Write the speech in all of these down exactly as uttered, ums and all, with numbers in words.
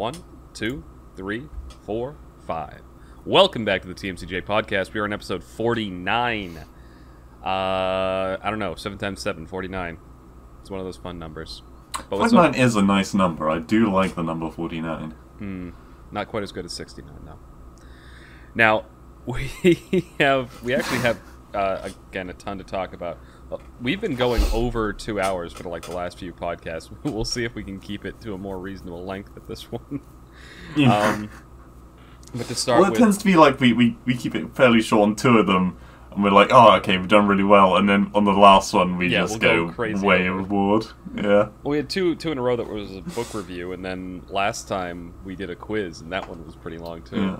One, two, three, four, five. Welcome back to the T M C J podcast. We are on episode forty-nine. Uh, I don't know, seven times seven, forty-nine. It's one of those fun numbers. But forty-nine is a nice number. I do like the number forty-nine. Mm, not quite as good as sixty-nine, though. Now, we have, we actually have, uh, again, a ton to talk about. We've been going over two hours for like the last few podcasts. We'll see if we can keep it to a more reasonable length at this one. Yeah. Um, but to start well, it with, tends to be like we, we, we keep it fairly short on two of them, and we're like, oh, okay, we've done really well, and then on the last one we yeah, just we'll go, go crazy way overboard. Yeah. Well, we had two two in a row that was a book review, and then last time we did a quiz, and that one was pretty long too. Yeah.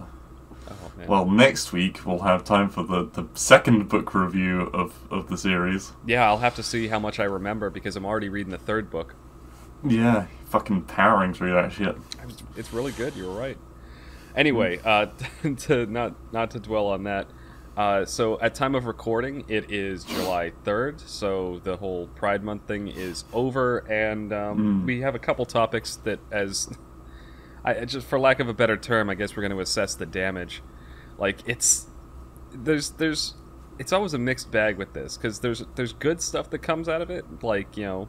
Oh, man. Well, next week we'll have time for the, the second book review of, of the series. Yeah, I'll have to see how much I remember, because I'm already reading the third book. Yeah, fucking powering through that shit. It's really good, you're right. Anyway, uh, to not not to dwell on that, uh, so at time of recording, it is July third, so the whole Pride Month thing is over, and um, mm. we have a couple topics that, as... I, just for lack of a better term, I guess we're going to assess the damage. Like, it's there's there's it's always a mixed bag with this, because there's there's good stuff that comes out of it, like, you know,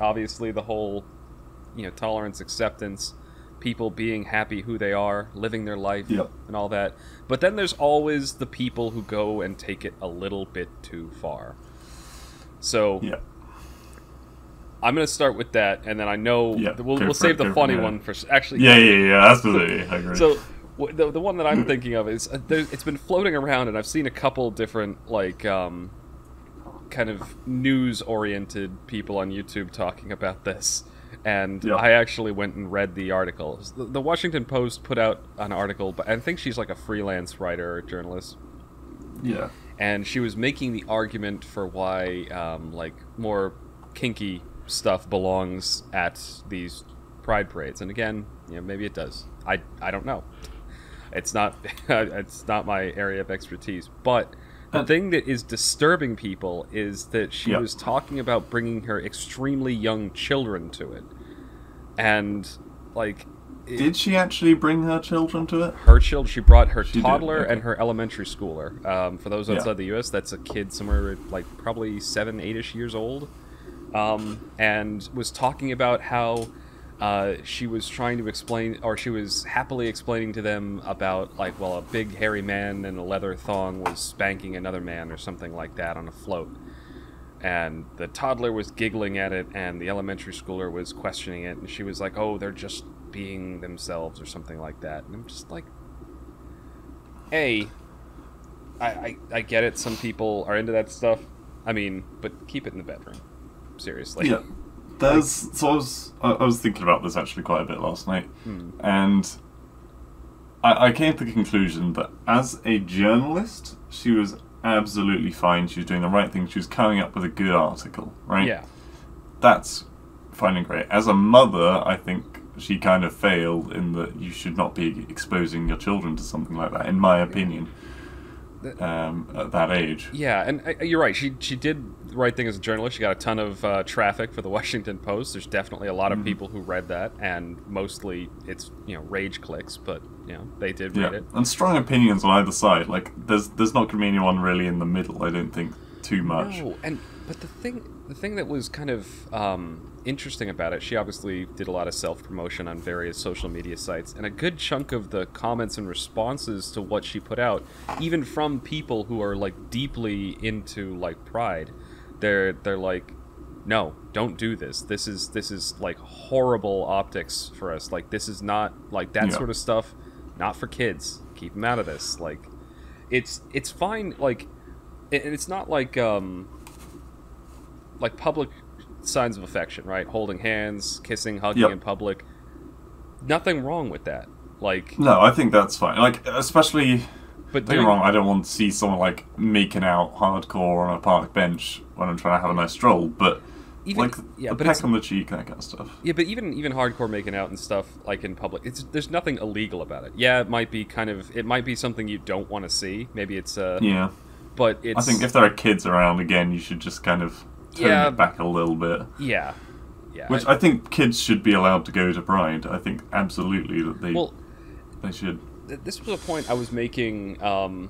obviously the whole, you know, tolerance, acceptance, people being happy who they are, living their life, yep. and all that. But then there's always the people who go and take it a little bit too far. So. Yep. I'm going to start with that, and then I know yeah, we'll, we'll save the funny one for... Actually, yeah, yeah, yeah, absolutely. I agree. So the, the one that I'm thinking of is... Uh, there, it's been floating around, and I've seen a couple different, like, um, kind of news-oriented people on YouTube talking about this, and yep. I actually went and read the article. The, the Washington Post put out an article, but I think she's like a freelance writer or journalist. Yeah. And she was making the argument for why, um, like, more kinky... stuff belongs at these pride parades, and again, you know, maybe it does. I I don't know. It's not it's not my area of expertise. But the thing that is disturbing people is that she yep. was talking about bringing her extremely young children to it, and like, it, did she actually bring her children to it? Her child, she brought her she toddler okay. and her elementary schooler. Um, for those outside yeah. the U S, that's a kid somewhere like probably seven, eight-ish years old. Um, and was talking about how uh, she was trying to explain, or she was happily explaining to them about, like, well, a big hairy man in a leather thong was spanking another man or something like that on a float. And the toddler was giggling at it, and the elementary schooler was questioning it, and she was like, oh, they're just being themselves or something like that. And I'm just like, hey, I, I, I get it, some people are into that stuff. I mean, but keep it in the bedroom. Seriously. Yeah. There's like, so I was I, I was thinking about this actually quite a bit last night, hmm. and I, I came to the conclusion that as a journalist, she was absolutely fine. She was doing the right thing. She was coming up with a good article, right? Yeah. That's fine and great. As a mother, I think she kind of failed in that you should not be exposing your children to something like that, in my opinion. Um, at that age. Yeah, and uh, you're right. She she did the right thing as a journalist. She got a ton of uh, traffic for the Washington Post. There's definitely a lot of mm-hmm. people who read that, and mostly it's, you know, rage clicks, but, you know, they did yeah. read it. And strong opinions on either side. Like, there's there's not going to be anyone really in the middle, I don't think, too much. No, and but the thing the thing that was kind of um, interesting about it, she obviously did a lot of self-promotion on various social media sites, and a good chunk of the comments and responses to what she put out, even from people who are like deeply into like pride, they're they're like, no, don't do this. This is this is like horrible optics for us. Like, this is not like that yeah. sort of stuff. Not for kids. Keep them out of this. Like, it's it's fine. Like, and it's not like um. like public signs of affection, right? Holding hands, kissing, hugging yep. in public. Nothing wrong with that. Like, no, I think that's fine. Like, especially, but don't get me wrong, I don't want to see someone like making out hardcore on a park bench when I'm trying to have a nice stroll, but even, like yeah, the but peck on the cheek, that kind of stuff. Yeah, but even even hardcore making out and stuff like in public, it's there's nothing illegal about it. Yeah, it might be kind of it might be something you don't want to see. Maybe it's uh yeah. But it's I think if there are kids around, again, you should just kind of Turn yeah, it back a little bit. Yeah, Yeah, Which I, I think kids should be allowed to go to Pride. I think absolutely that they well, they should. This was a point I was making. Um,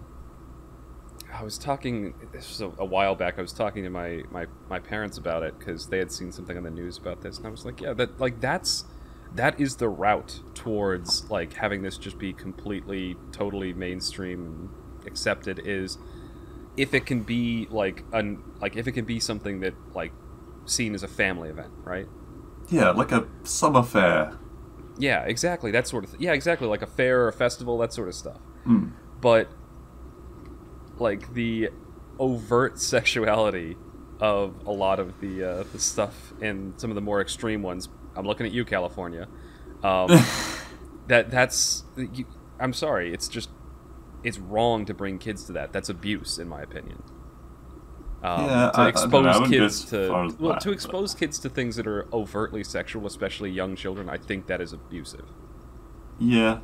I was talking. This was a, a while back. I was talking to my my, my parents about it because they had seen something on the news about this, and I was like, yeah, that like that's that is the route towards like having this just be completely, totally mainstream and accepted. Is if it can be like un, like if it can be something that like seen as a family event, right? Yeah, like a summer fair. Yeah, exactly. That sort of th yeah, exactly. Like a fair or a festival, that sort of stuff. Mm. But like the overt sexuality of a lot of the uh, the stuff and some of the more extreme ones. I'm looking at you, California. Um, that that's. You, I'm sorry. It's just. It's wrong to bring kids to that. That's abuse, in my opinion. Um, yeah, to I, expose I know, kids to well, that, to expose but... kids to things that are overtly sexual, especially young children, I think that is abusive. Yeah,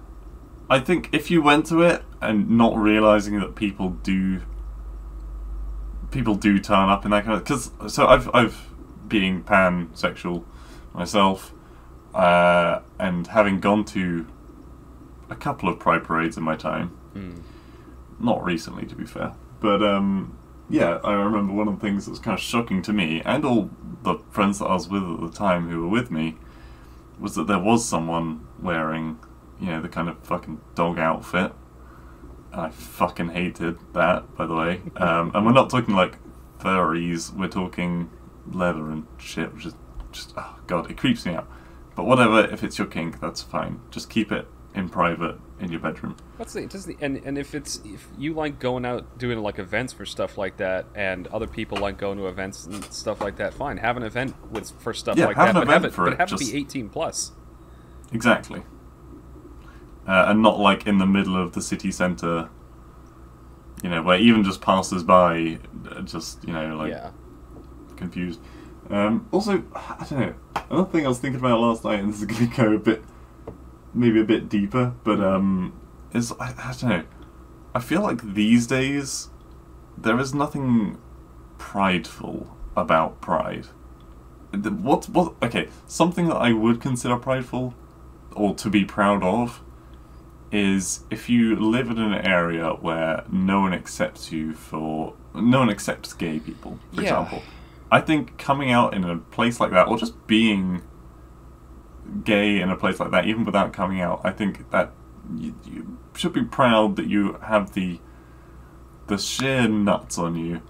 I think if you went to it and not realizing that people do, people do turn up in that kind of because so I've I've being pansexual myself, uh, and having gone to a couple of pride parades in my time. Mm. Not recently, to be fair, but um, yeah, I remember one of the things that was kind of shocking to me and all the friends that I was with at the time who were with me was that there was someone wearing, you know, the kind of fucking dog outfit, and I fucking hated that, by the way. Um, and we're not talking like furries, we're talking leather and shit, which is just, oh god, it creeps me out. But whatever, if it's your kink, that's fine. Just keep it in private, in your bedroom. What's the, does the and and if it's if you like going out doing like events for stuff like that, and other people like going to events and stuff like that, fine, have an event with for stuff yeah, like have that, an but, event have it, for but it, have just... it be eighteen plus. Exactly, uh, and not like in the middle of the city centre. You know, where even just passers by, just you know, like yeah. confused. Um, also, I don't know. Another thing I was thinking about last night, and this is going to go a bit. Maybe a bit deeper, but um, is I, I don't know. I feel like these days there is nothing prideful about Pride. What? What? Okay, something that I would consider prideful or to be proud of is if you live in an area where no one accepts you for no one accepts gay people, for yeah. example. I think coming out in a place like that, or just being gay in a place like that, even without coming out, I think that you, you should be proud that you have the the sheer nuts on you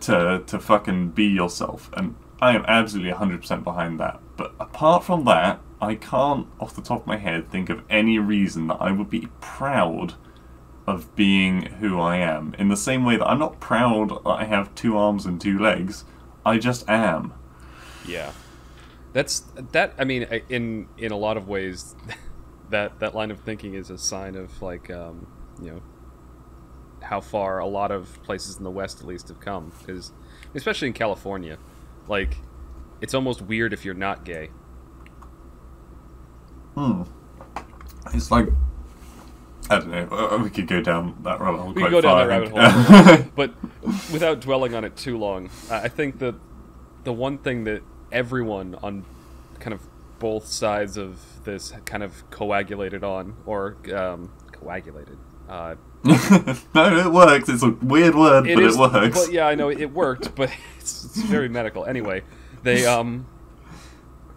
to to fucking be yourself, and I am absolutely one hundred percent behind that. But apart from that, I can't off the top of my head think of any reason that I would be proud of being who I am, in the same way that I'm not proud that I have two arms and two legs. I just am. Yeah. That's that. I mean, in in a lot of ways, that that line of thinking is a sign of like, um, you know, how far a lot of places in the West, at least, have come. Because especially in California, like, it's almost weird if you're not gay. Hmm. It's like, I don't know. We could go down that rabbit hole. We could go down that rabbit hole, but without dwelling on it too long. I think that the one thing that everyone on kind of both sides of this kind of coagulated on, or um, coagulated. Uh, no, it works. It's a weird word, it but is, it works. But yeah, I know it worked, but it's, it's very medical. Anyway, they, um,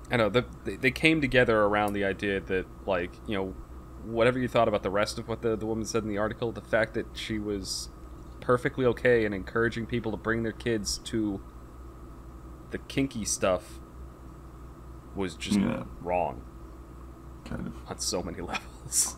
I know the, they came together around the idea that, like, you know, whatever you thought about the rest of what the the woman said in the article, the fact that she was perfectly okay and encouraging people to bring their kids to the kinky stuff was just yeah. wrong, kind of on so many levels.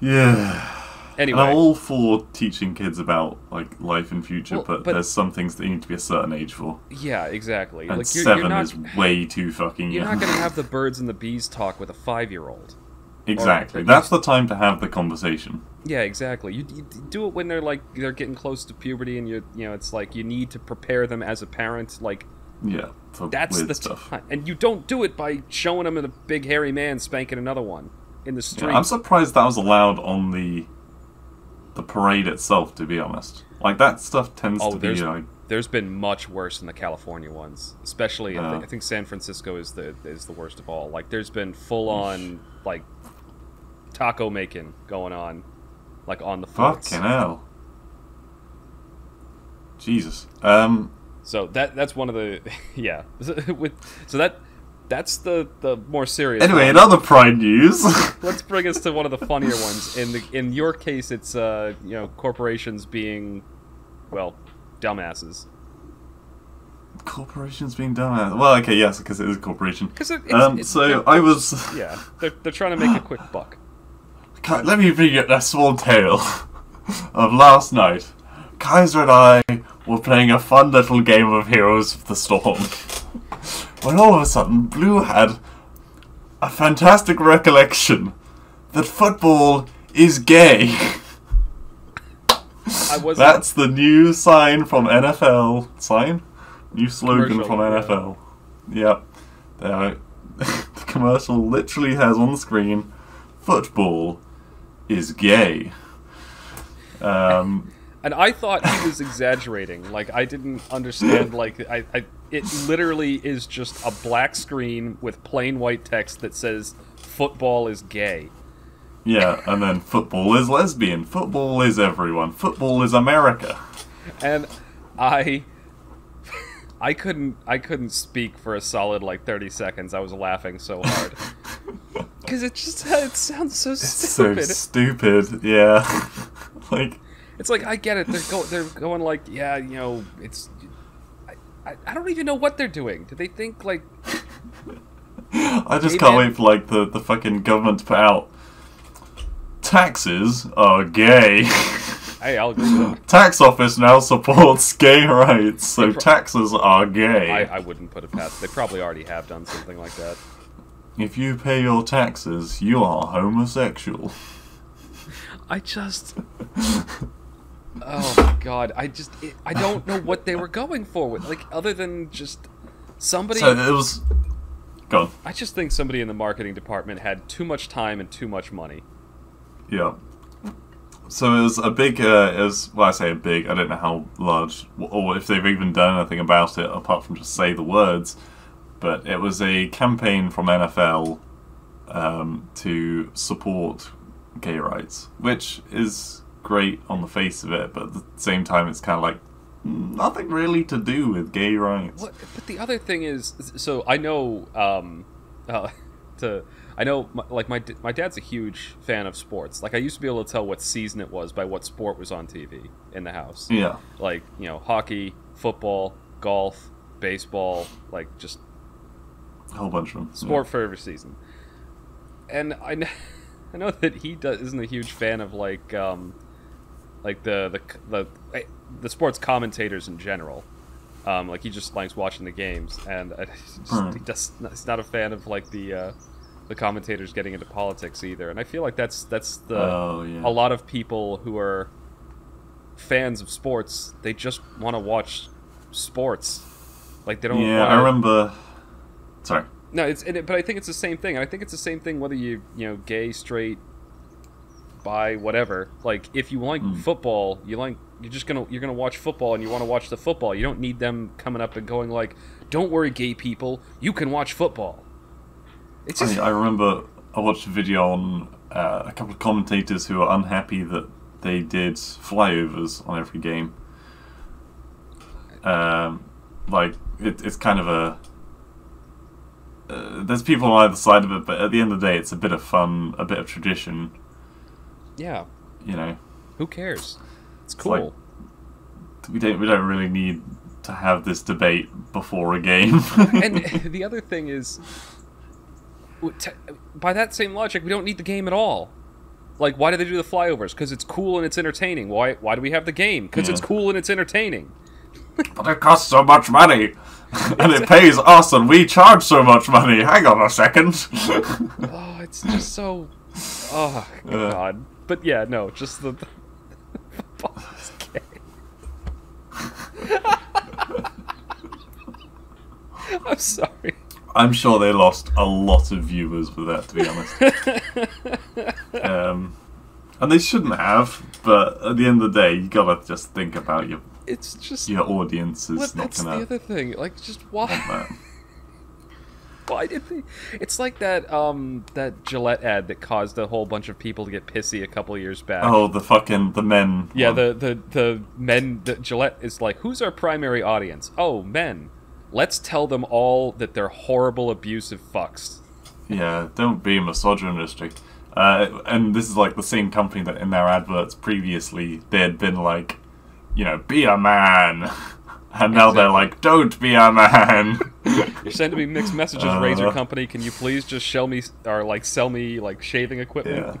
Yeah. Anyway, and I'm all for teaching kids about like life and future, well, but, but there's some things that you need to be a certain age for. Yeah, exactly. And like, you're, seven you're not, is way too fucking. You're young. Not going to have the birds and the bees talk with a five-year-old. Exactly. Or, That's the time to have the conversation. Yeah, exactly. You, you do it when they're like they're getting close to puberty, and you you know it's like you need to prepare them as a parent. Like, yeah, that's the stuff. Time. And you don't do it by showing them a big hairy man spanking another one in the street. Yeah, I'm surprised that was allowed on the the parade itself. To be honest, like that stuff tends oh, to be like there's been much worse than the California ones, especially uh-huh. I, th I think San Francisco is the is the worst of all. Like, there's been full on like taco making going on, like on the foots. Fucking hell, Jesus. Um. So that that's one of the yeah. With so that. That's the, the more serious. Anyway, one. In other prime news, let's bring us to one of the funnier ones. In the in your case, it's uh you know corporations being, well, dumbasses. Corporations being dumbasses. Well, okay, yes, because it is a corporation. Because it, um, it's, so I was yeah, they're they're trying to make a quick buck. God, let me bring up that sworn tale of last night. Kaiser and I were playing a fun little game of Heroes of the Storm. When all of a sudden, Blue had a fantastic recollection that football is gay. I wasn't... That's the new sign from N F L. Sign? New slogan commercial, from N F L. Yeah. Yep. The commercial literally has on the screen, football is gay. Um... And I thought he was exaggerating. Like, I didn't understand, like, I, I, it literally is just a black screen with plain white text that says, football is gay. Yeah, and then football is lesbian. Football is everyone. Football is America. And I... I couldn't, I couldn't speak for a solid, like, thirty seconds. I was laughing so hard. Because it just, it sounds so it's stupid. It's so stupid, yeah. Like... It's like, I get it. They're going. They're going like, yeah, you know, it's. I, I don't even know what they're doing. Do they think like? I just can't wait for like the the fucking government to put out. Taxes are gay. Hey, I'll agree. Tax office now supports gay rights, so taxes are gay. I, I wouldn't put it past. They probably already have done something like that. If you pay your taxes, you are homosexual. I just. Oh my god! I just it, I don't know what they were going for with, like, other than just somebody. So it was. Go on. I just think somebody in the marketing department had too much time and too much money. Yeah. So it was a big. Uh, it was well, I say a big. I don't know how large or if they've even done anything about it apart from just say the words. But it was a campaign from N F L um, to support gay rights, which is great on the face of it, but at the same time it's kind of like nothing really to do with gay rights. Well, but the other thing is, so I know um uh, to I know my, like my my dad's a huge fan of sports. Like, I used to be able to tell what season it was by what sport was on T V in the house. Yeah, like, you know, hockey, football, golf, baseball, like just a whole bunch of them. Sport yeah. for every season. And I know I know that he does, isn't a huge fan of like, um, like the the the the sports commentators in general. Um, like, he just likes watching the games, and uh, just, hmm. he does. He's not a fan of like the uh, the commentators getting into politics either. And I feel like that's that's the oh, yeah. a lot of people who are fans of sports. They just want to watch sports. Like, they don't. Yeah, wanna... I remember. Sorry. No, it's it, but I think it's the same thing. And I think it's the same thing whether you you know gay, straight, bi, whatever. Like, if you like mm. football, you like you're just gonna you're gonna watch football, and you want to watch the football. You don't need them coming up and going like, "Don't worry, gay people, you can watch football." It's just... I, I remember I watched a video on uh, a couple of commentators who were unhappy that they did flyovers on every game. Um, like it, it's kind of a Uh, there's people on either side of it, but at the end of the day, it's a bit of fun, a bit of tradition. Yeah. You know. Who cares? It's cool. It's like, we don't. We don't really need to have this debate before a game. And the other thing is, by that same logic, we don't need the game at all. Like, why do they do the flyovers? Because it's cool and it's entertaining. Why? Why do we have the game? Because yeah. it's cool and it's entertaining. But it costs so much money. And it pays us, and we charge so much money. Hang on a second. Oh, it's just so. Oh God! Uh, but yeah, no, just the. the, the ball is gay. I'm sorry. I'm sure they lost a lot of viewers with that, to be honest. um, And they shouldn't have, but at the end of the day, you gotta just think about your. It's just your audience is what, not that's gonna. That's the other thing. Like, just why? Why did they? It's like that um that Gillette ad that caused a whole bunch of people to get pissy a couple years back. Oh, the fucking the men. Yeah, one. the the the men. The Gillette is like, who's our primary audience? Oh, men. Let's tell them all that they're horrible, abusive fucks. Yeah, don't be misogynistic. Uh, and this is like the same company that in their adverts previously they had been like, you know, be a man, and now exactly. they're like, don't be a man. You're sending me mixed messages, uh, razor company. Can you please just shell me or like sell me like shaving equipment? Yeah.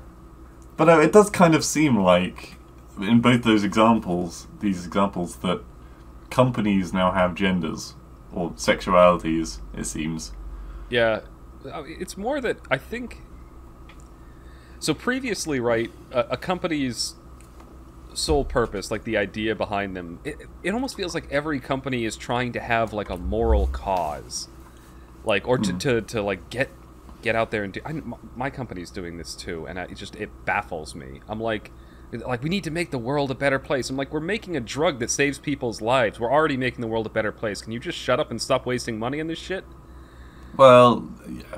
But uh, it does kind of seem like in both those examples, these examples that companies now have genders or sexualities. It seems. Yeah, it's more that I think. So previously, right, a, a company's sole purpose, like the idea behind them, it, it almost feels like every company is trying to have like a moral cause, like or to mm. to, to like get get out there and do. I, my company's doing this too, and I, it just it baffles me. I'm like, like we need to make the world a better place. I'm like, we're making a drug that saves people's lives. We're already making the world a better place. Can you just shut up and stop wasting money on this shit? Well,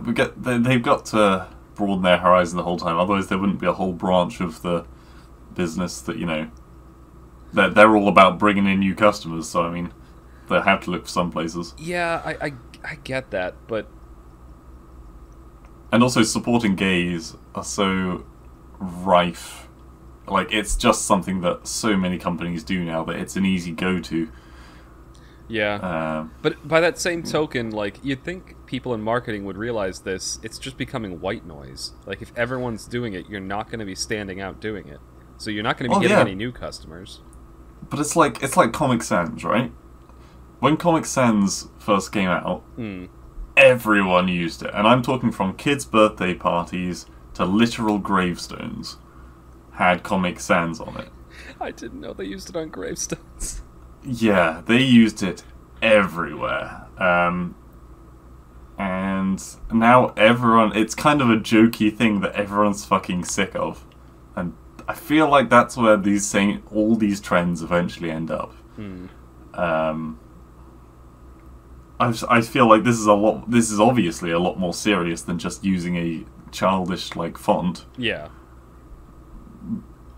we get they, they've got to. broaden their horizon the whole time, otherwise there wouldn't be a whole branch of the business that, you know, they're, they're all about bringing in new customers, so I mean they have to look for some places. Yeah, I, I, I get that, but... And also supporting gays are so rife. Like, it's just something that so many companies do now that it's an easy go-to. Yeah, um, but by that same token, like, you'd think people in marketing would realize this. It's just becoming white noise. Like, if everyone's doing it, you're not going to be standing out doing it. So you're not going to be oh, getting yeah. any new customers. But it's like it's like Comic Sans, right? When Comic Sans first came out, mm. everyone used it. And I'm talking from kids' birthday parties to literal gravestones had Comic Sans on it. I didn't know they used it on gravestones. Yeah, they used it everywhere. Um, and now everyone... It's kind of a jokey thing that everyone's fucking sick of. And I feel like that's where these same, all these trends eventually end up. Mm. Um, I, I feel like this is a lot... This is obviously a lot more serious than just using a childish, like, font. Yeah.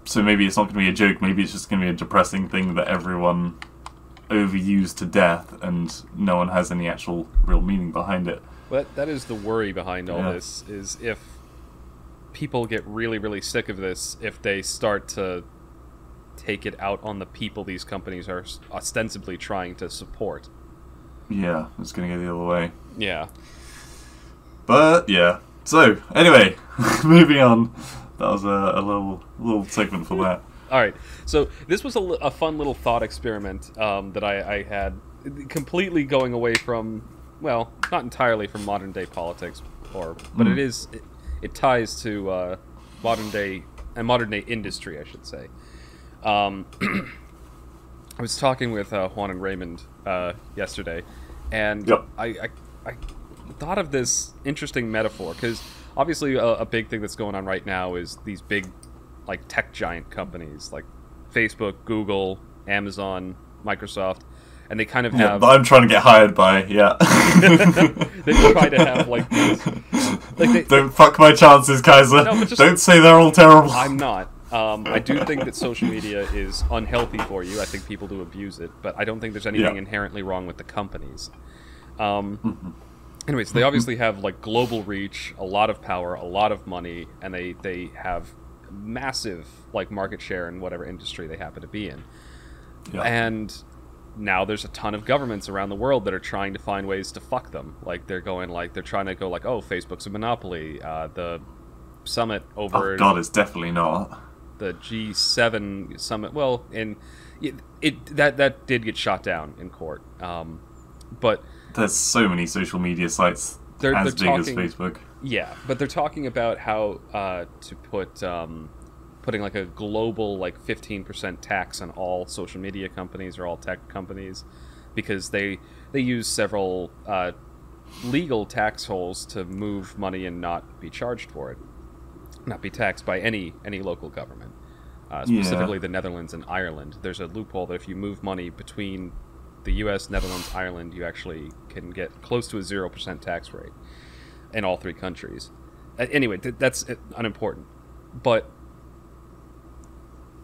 So maybe it's not going to be a joke. Maybe it's just going to be a depressing thing that everyone... overused to death, and no one has any actual real meaning behind it. Well, that, that is the worry behind all yeah. this, is if people get really, really sick of this, if they start to take it out on the people these companies are ostensibly trying to support. Yeah, it's going to go the other way. Yeah. But, yeah. So, anyway, moving on. That was a, a little, little segment for that. All right, so this was a, a fun little thought experiment um, that I, I had, completely going away from, well, not entirely from modern day politics, or but mm. it is, it, it ties to uh, modern day and modern day industry, I should say. Um, I was talking with uh, Juan and Raymond uh, yesterday, and yep. I, I I thought of this interesting metaphor because obviously a, a big thing that's going on right now is these big. Like tech giant companies like Facebook, Google, Amazon, Microsoft, and they kind of have. Yeah, I'm trying to get hired by. Yeah, they try to have like these. Like they, Don't fuck my chances, Kaiser. No, just, Don't say they're all terrible. I'm not. Um, I do think that social media is unhealthy for you. I think people do abuse it, but I don't think there's anything yeah. inherently wrong with the companies. Um, mm-hmm. Anyways, so they obviously have like global reach, a lot of power, a lot of money, and they they have. Massive like market share in whatever industry they happen to be in. Yeah. And now there's a ton of governments around the world that are trying to find ways to fuck them. Like they're going like they're trying to go like, oh, Facebook's a monopoly. Uh, the summit over. Oh God, it's definitely not. The G seven summit. Well, and it, it that that did get shot down in court. Um, but there's so many social media sites they're, as they're big talking, as Facebook. Yeah, but they're talking about how uh, to put um, putting like a global like fifteen percent tax on all social media companies or all tech companies because they they use several uh, legal tax holes to move money and not be charged for it, not be taxed by any any local government. uh, specifically yeah. the Netherlands and Ireland. There's a loophole that if you move money between the U S, Netherlands, Ireland, you actually can get close to a zero percent tax rate in all three countries. Uh, anyway, th- that's unimportant. But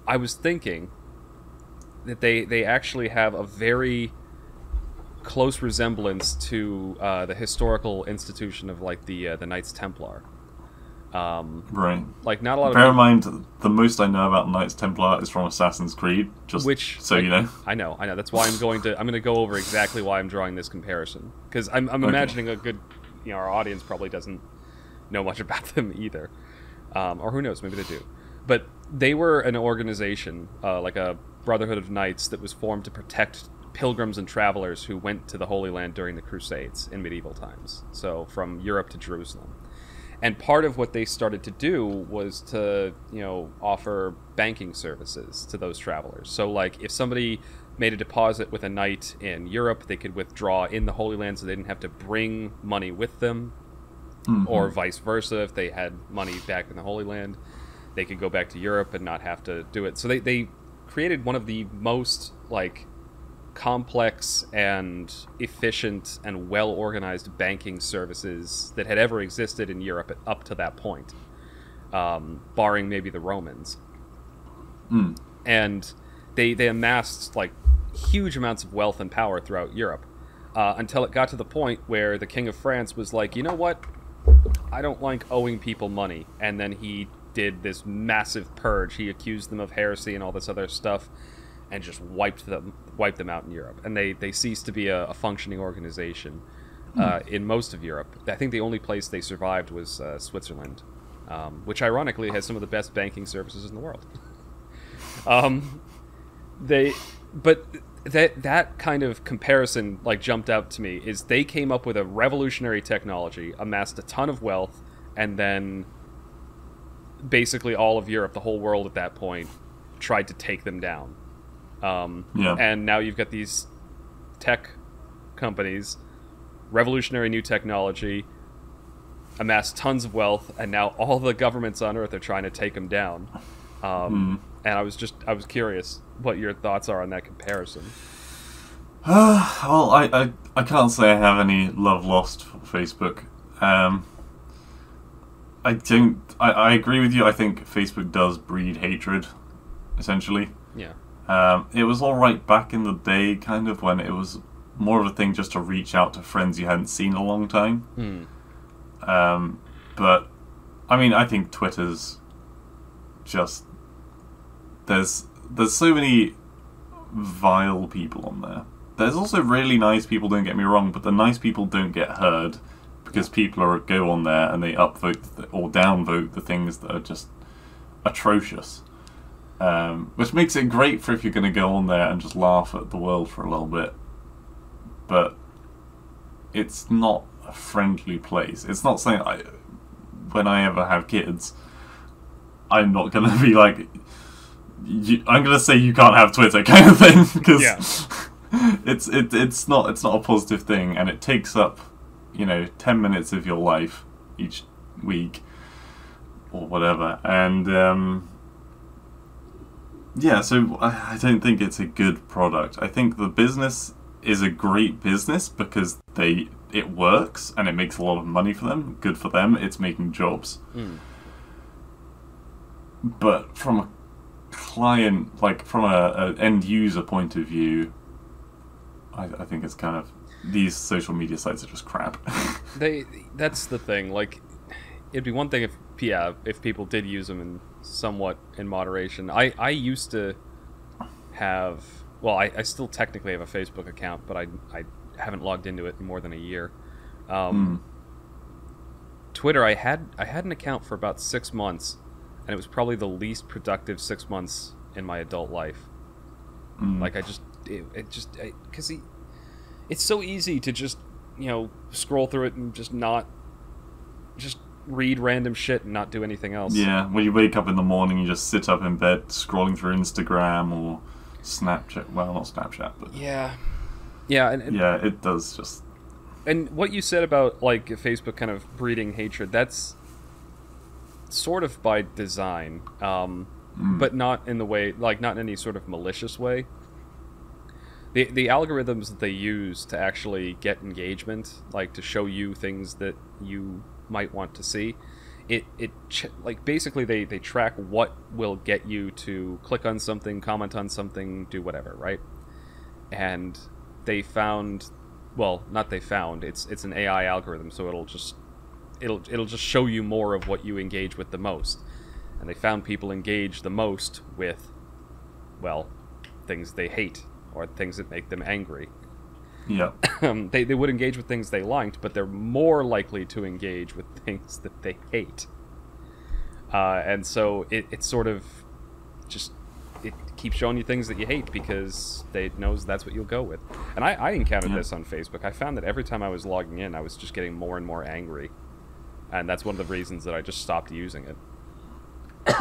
I was thinking that they, they actually have a very close resemblance to uh, the historical institution of like the uh, the Knights Templar. Um, right. Like not a lot. Bear of in mind, the most I know about Knights Templar is from Assassin's Creed. Just which, so like, you know. I know, I know. That's why I'm going to I'm going to go over exactly why I'm drawing this comparison, because I'm I'm okay. imagining a good, you know, our audience probably doesn't know much about them either, um, or who knows, maybe they do. But they were an organization, uh, like a Brotherhood of Knights, that was formed to protect pilgrims and travelers who went to the Holy Land during the Crusades in medieval times, so from Europe to Jerusalem. And part of what they started to do was to, you know, offer banking services to those travelers. So, like, if somebody made a deposit with a knight in Europe, they could withdraw in the Holy Land so they didn't have to bring money with them, mm-hmm. or vice versa. If they had money back in the Holy Land, they could go back to Europe and not have to do it. So they, they created one of the most, like, complex and efficient and well-organized banking services that had ever existed in Europe up to that point, um, barring maybe the Romans. Mm. And they they amassed like huge amounts of wealth and power throughout Europe, uh, until it got to the point where the King of France was like, you know what? I don't like owing people money. And then he did this massive purge. He accused them of heresy and all this other stuff, and just wiped them wiped them out in Europe. And they, they ceased to be a, a functioning organization uh, mm. in most of Europe. I think the only place they survived was uh, Switzerland, um, which ironically has some of the best banking services in the world. um, they, But that that kind of comparison like jumped out to me, is they came up with a revolutionary technology, amassed a ton of wealth, and then basically all of Europe, the whole world at that point, tried to take them down. Um, yeah. And now you've got these tech companies, revolutionary new technology, amassed tons of wealth, and now all the governments on Earth are trying to take them down. Um, mm. And I was just, I was curious what your thoughts are on that comparison. Uh, well, I, I, I can't say I have any love lost for Facebook. Um, I don't, I, I agree with you. I think Facebook does breed hatred, essentially. Yeah. Um, it was all right back in the day, kind of, when it was more of a thing just to reach out to friends you hadn't seen a long time. Mm. Um, but, I mean, I think Twitter's just... There's there's so many vile people on there. There's also really nice people, don't get me wrong, but the nice people don't get heard, because people are, go on there and they upvote the, or downvote the things that are just atrocious. Um, which makes it great for if you're going to go on there and just laugh at the world for a little bit. But it's not a friendly place. It's not saying I, when I ever have kids, I'm not going to be like, you, I'm going to say you can't have Twitter kind of thing, because yeah. it's it it's not it's not a positive thing, and it takes up, you know, ten minutes of your life each week or whatever, and. Um, Yeah, so I don't think it's a good product. I think the business is a great business because they it works and it makes a lot of money for them. Good for them. It's making jobs. Mm. But from a client, like from a, a end user point of view, I, I think it's kind of, these social media sites are just crap. they that's the thing. Like, it'd be one thing if yeah if people did use them and. Somewhat in moderation. I, I used to have... Well, I, I still technically have a Facebook account, but I, I haven't logged into it in more than a year. Um, mm. Twitter, I had I had an account for about six months, and it was probably the least productive six months in my adult life. Mm. Like, I just... It, it just... Because it's so easy to just, you know, scroll through it and just not... Just... read random shit and not do anything else. Yeah, when you wake up in the morning, you just sit up in bed scrolling through Instagram or Snapchat. Well, not Snapchat, but yeah, yeah, and, and yeah, it does just. And what you said about like Facebook kind of breeding hatred—that's sort of by design. Um, mm. but not in the way, like not in any sort of malicious way. The, the algorithms that they use to actually get engagement, like to show you things that you might want to see, it, it ch like basically they, they track what will get you to click on something, comment on something, do whatever, right? And they found, well, not they found, it's it's an A I algorithm, so it'll just it'll it'll just show you more of what you engage with the most. And they found people engage the most with, well, things they hate or things that make them angry. Yeah. Um, they, they would engage with things they liked, but they're more likely to engage with things that they hate. Uh, and so it, it sort of just, it keeps showing you things that you hate because they knows that's what you'll go with. And I, I encountered yeah. this on Facebook. I found that every time I was logging in, I was just getting more and more angry. And that's one of the reasons that I just stopped using it.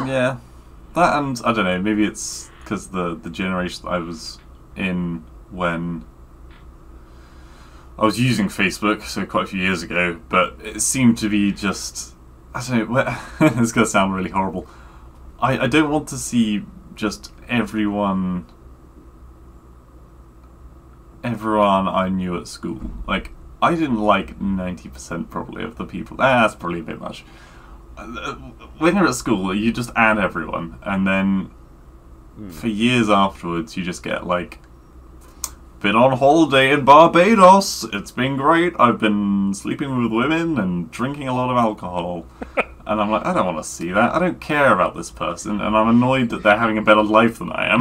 Yeah. That, and I don't know, maybe it's because the, the generation I was in when I was using Facebook, so quite a few years ago, but it seemed to be just, I don't know, it's going to sound really horrible. I, I don't want to see just everyone, everyone I knew at school. Like, I didn't like ninety percent probably of the people. Ah, that's probably a bit much. When you're at school, you just add everyone, and then mm. for years afterwards, you just get like, been on holiday in Barbados. It's been great. I've been sleeping with women and drinking a lot of alcohol. And I'm like, I don't want to see that. I don't care about this person. And I'm annoyed that they're having a better life than I am.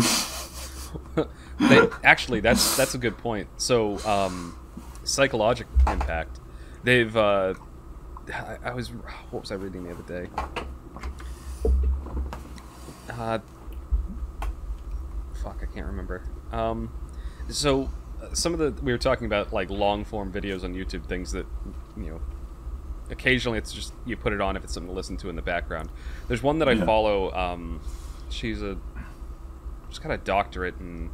They, actually, that's that's a good point. So, um, psychological impact. They've, uh, I, I was, what was I reading the other day? Uh, fuck, I can't remember. Um... So, uh, some of the, we were talking about, like, long-form videos on YouTube, things that, you know, occasionally it's just, you put it on if it's something to listen to in the background. There's one that I yeah. follow, um, she's a, she's got a doctorate in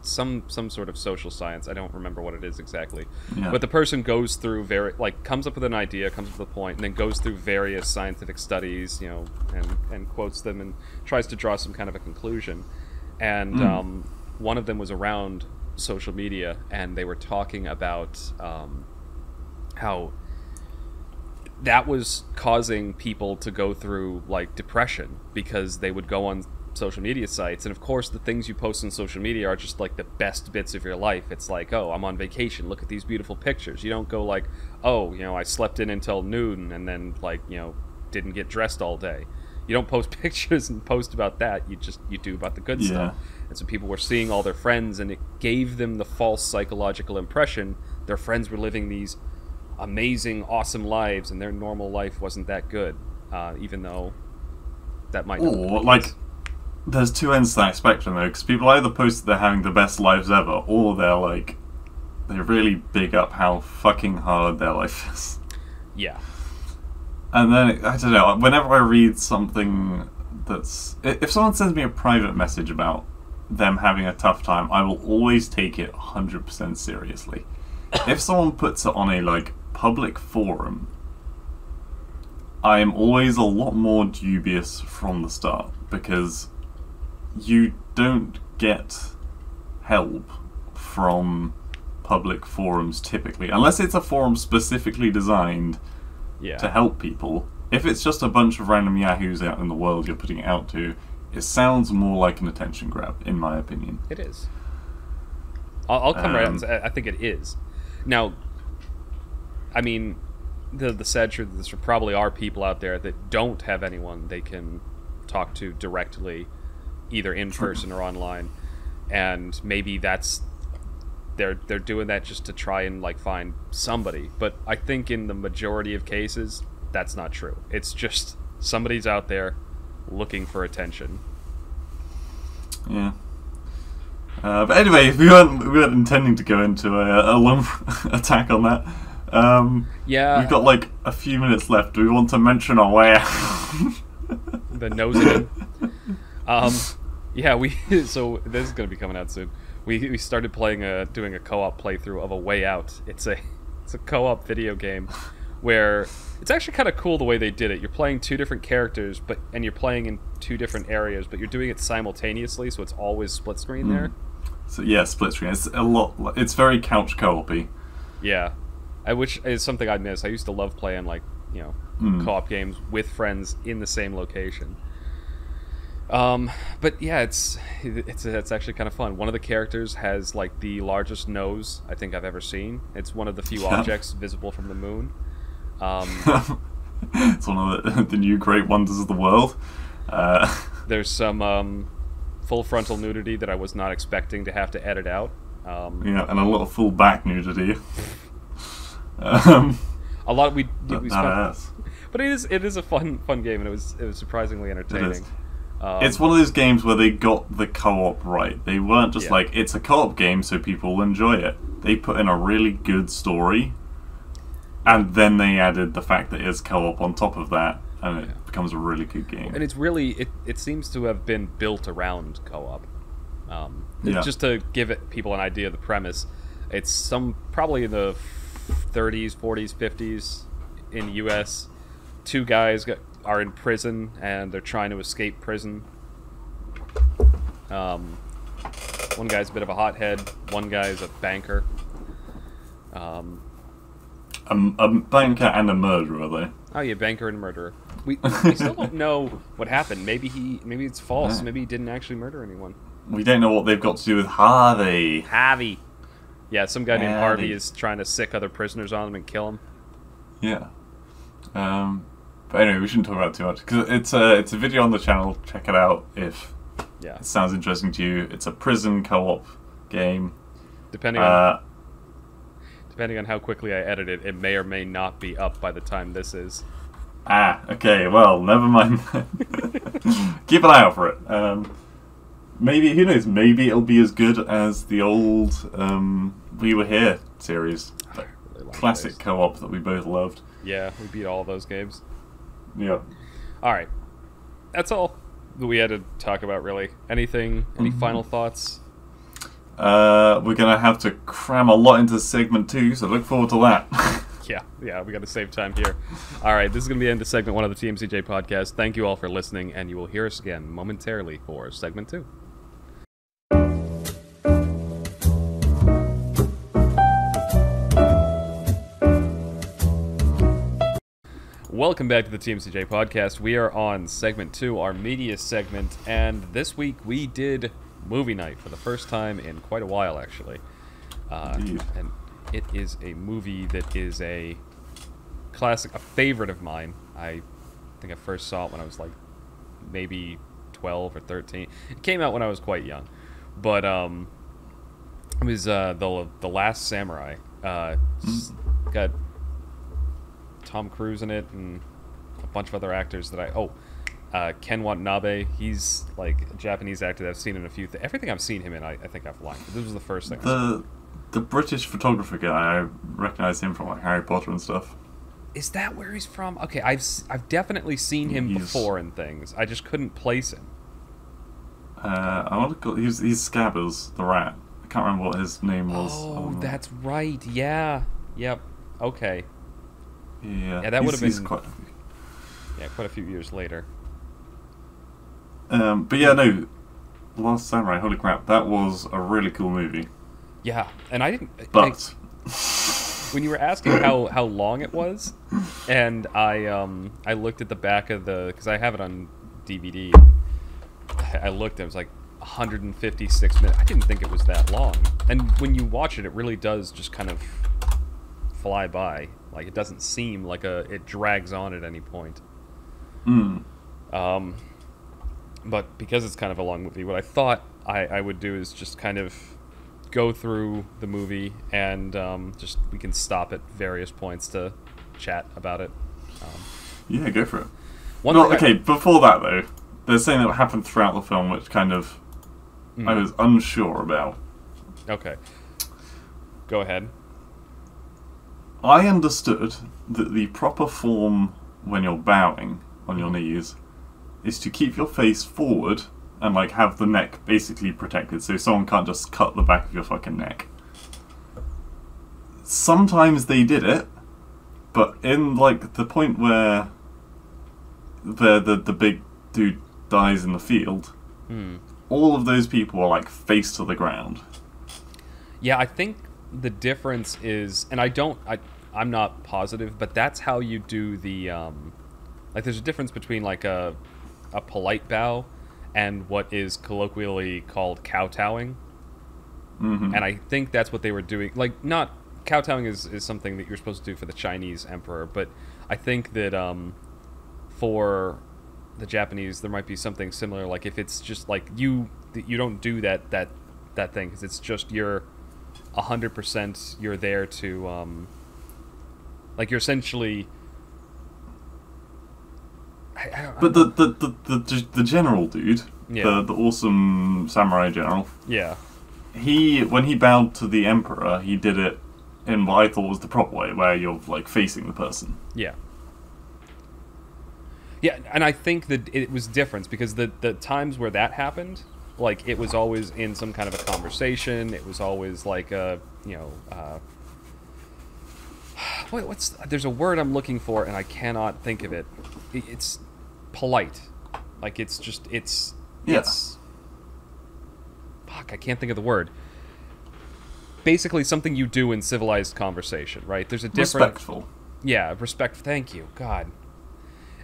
some, some sort of social science, I don't remember what it is exactly. Yeah. But the person goes through, very like, comes up with an idea, comes up with a point, and then goes through various scientific studies, you know, and, and quotes them and tries to draw some kind of a conclusion. And, mm. um... one of them was around social media, and they were talking about um, how that was causing people to go through, like, depression, because they would go on social media sites, and of course the things you post on social media are just, like, the best bits of your life. It's like, oh, I'm on vacation, look at these beautiful pictures. You don't go like, oh, you know, I slept in until noon and then, like, you know, didn't get dressed all day. You don't post pictures and post about that. You just, you do about the good yeah. stuff. And so people were seeing all their friends, and it gave them the false psychological impression their friends were living these amazing, awesome lives, and their normal life wasn't that good, uh, even though that might not be the case. Or, like, there's two ends to that spectrum, though, because people either post that they're having the best lives ever, or they're like, they really big up how fucking hard their life is. Yeah. And then, I don't know, whenever I read something that's... If someone sends me a private message about them having a tough time, I will always take it one hundred percent seriously. If someone puts it on a, like, public forum, I am always a lot more dubious from the start, because you don't get help from public forums typically, unless it's a forum specifically designed... Yeah. to help people. If it's just a bunch of random yahoos out in the world you're putting it out to, it sounds more like an attention grab, in my opinion. It is. I'll, I'll come um, right out and say, I think it is. Now, I mean, the, the sad truth is there probably are people out there that don't have anyone they can talk to directly, either in person or online, and maybe that's... They're, they're doing that just to try and, like, find somebody. But I think in the majority of cases, that's not true. It's just somebody's out there looking for attention. Yeah. Uh, but anyway, we weren't, we weren't intending to go into a, a long attack on that. Um, yeah. We've got, like, a few minutes left. Do we want to mention our way out? The nosing in. Um, yeah, we... So this is going to be coming out soon. We we started playing a doing a co-op playthrough of A Way Out. It's a it's a co-op video game where it's actually kind of cool the way they did it. You're playing two different characters, but and you're playing in two different areas, but you're doing it simultaneously, so it's always split screen mm. there. So yeah, split screen. It's a lot. It's very couch co-op-y. Yeah, I which is something I miss. I used to love playing like you know mm. co-op games with friends in the same location. Um, but yeah, it's it's it's actually kind of fun. One of the characters has like the largest nose I think I've ever seen. It's one of the few yeah. objects visible from the moon. Um, it's one of the, the new great wonders of the world. Uh, there's some um, full frontal nudity that I was not expecting to have to edit out. Um, yeah, and a lot of full back nudity. um, a lot we we spent, but it is it is a fun fun game, and it was it was surprisingly entertaining. It is. Um, it's one of those games where they got the co-op right. They weren't just yeah. like, it's a co-op game so people will enjoy it. They put in a really good story, and then they added the fact that it's co-op on top of that, and it yeah. becomes a really good game. And it's really, it, it seems to have been built around co-op. Um, yeah. Just to give it, people an idea of the premise, it's some probably in the thirties, forties, fifties in the U S, two guys got... are in prison and they're trying to escape prison. Um, one guy's a bit of a hothead. One guy's a banker. Um, a, a banker and a murderer, though. Oh yeah, banker and murderer. We, we still don't know what happened. Maybe he, maybe it's false. Yeah. Maybe he didn't actually murder anyone. We don't know what they've got to do with Harvey. Harvey. Yeah, some guy named Harvey, Harvey is trying to sick other prisoners on him and kill him. Yeah. Um. But anyway, we shouldn't talk about it too much because it's a it's a video on the channel. Check it out if yeah. it sounds interesting to you. It's a prison co-op game. Depending uh, on depending on how quickly I edit it, it may or may not be up by the time this is. Ah, okay. Well, never mind. Keep an eye out for it. Um, maybe who knows? Maybe it'll be as good as the old um, We Were Here series, the really like classic co-op that we both loved. Yeah, we beat all those games. Yeah. All right. That's all that we had to talk about, really. Anything? Any mm-hmm. final thoughts? Uh, we're going to have to cram a lot into segment two, so look forward to that. yeah, yeah, we got to save time here. All right, this is going to be the end of segment one of the T M C J podcast. Thank you all for listening, and you will hear us again momentarily for segment two. Welcome back to the T M C J podcast. We are on segment two, our media segment, and this week we did movie night for the first time in quite a while, actually. Uh, and it is a movie that is a classic, a favorite of mine. I think I first saw it when I was like maybe twelve or thirteen. It came out when I was quite young, but um, it was uh, the the Last Samurai. Uh, mm. Got Tom Cruise in it and a bunch of other actors that I oh uh, Ken Watanabe, he's like a Japanese actor that I've seen in a few things. Everything I've seen him in I, I think I've liked, but this was the first thing the, I saw. The British photographer guy, I recognize him from like Harry Potter and stuff. Is that where he's from? Okay, I've I've definitely seen him he's, before in things. I just couldn't place him. Uh, I want to call he's he's Scabbers the rat. I can't remember what his name was. Oh, that's right. Yeah. Yep. Okay. Yeah, yeah, that would have been quite a few. Yeah, quite a few years later. Um, but yeah, no, The Last Samurai, holy crap, that was a really cool movie. Yeah, and I didn't... But... I, when you were asking how, how long it was, and I um I looked at the back of the... Because I have it on D V D. I looked and it was like one hundred fifty-six minutes. I didn't think it was that long. And when you watch it, it really does just kind of fly by. Like, it doesn't seem like a it drags on at any point. Mm. Um, but because it's kind of a long movie, what I thought I, I would do is just kind of go through the movie and um, just we can stop at various points to chat about it. Um, yeah, go for it. One no, okay, I, before that, though, there's something that happened throughout the film which kind of mm. I was unsure about. Okay. Go ahead. I understood that the proper form when you're bowing on your knees is to keep your face forward and like have the neck basically protected so someone can't just cut the back of your fucking neck. Sometimes they did it, But in, like, the point where the the, the big dude dies in the field, mm. all of those people are, like, face to the ground. Yeah, I think the difference is... And I don't... I, I'm not positive, but that's how you do the... Um, like, there's a difference between, like, a, a polite bow and what is colloquially called kowtowing. Mm-hmm. And I think that's what they were doing. Like, not... Kowtowing is, is something that you're supposed to do for the Chinese emperor, but I think that um, for the Japanese there might be something similar. Like if it's just like you, you don't do that that that thing because it's just you're a hundred percent. You're there to um, like you're essentially. I, I don't, but the the, the the the general dude, yeah. the the awesome samurai general, yeah. He when he bowed to the emperor, he did it. In what I thought was the proper way, where you're, like, facing the person. Yeah. Yeah, and I think that it was different, because the, the times where that happened, like, it was always in some kind of a conversation, it was always, like, a, you know, uh... What, what's... There's a word I'm looking for, and I cannot think of it. It's polite. Like, it's just, it's... Yeah. It's... Fuck, I can't think of the word. Basically something you do in civilized conversation, right? There's a different... Respectful. Yeah, respect... Thank you, God.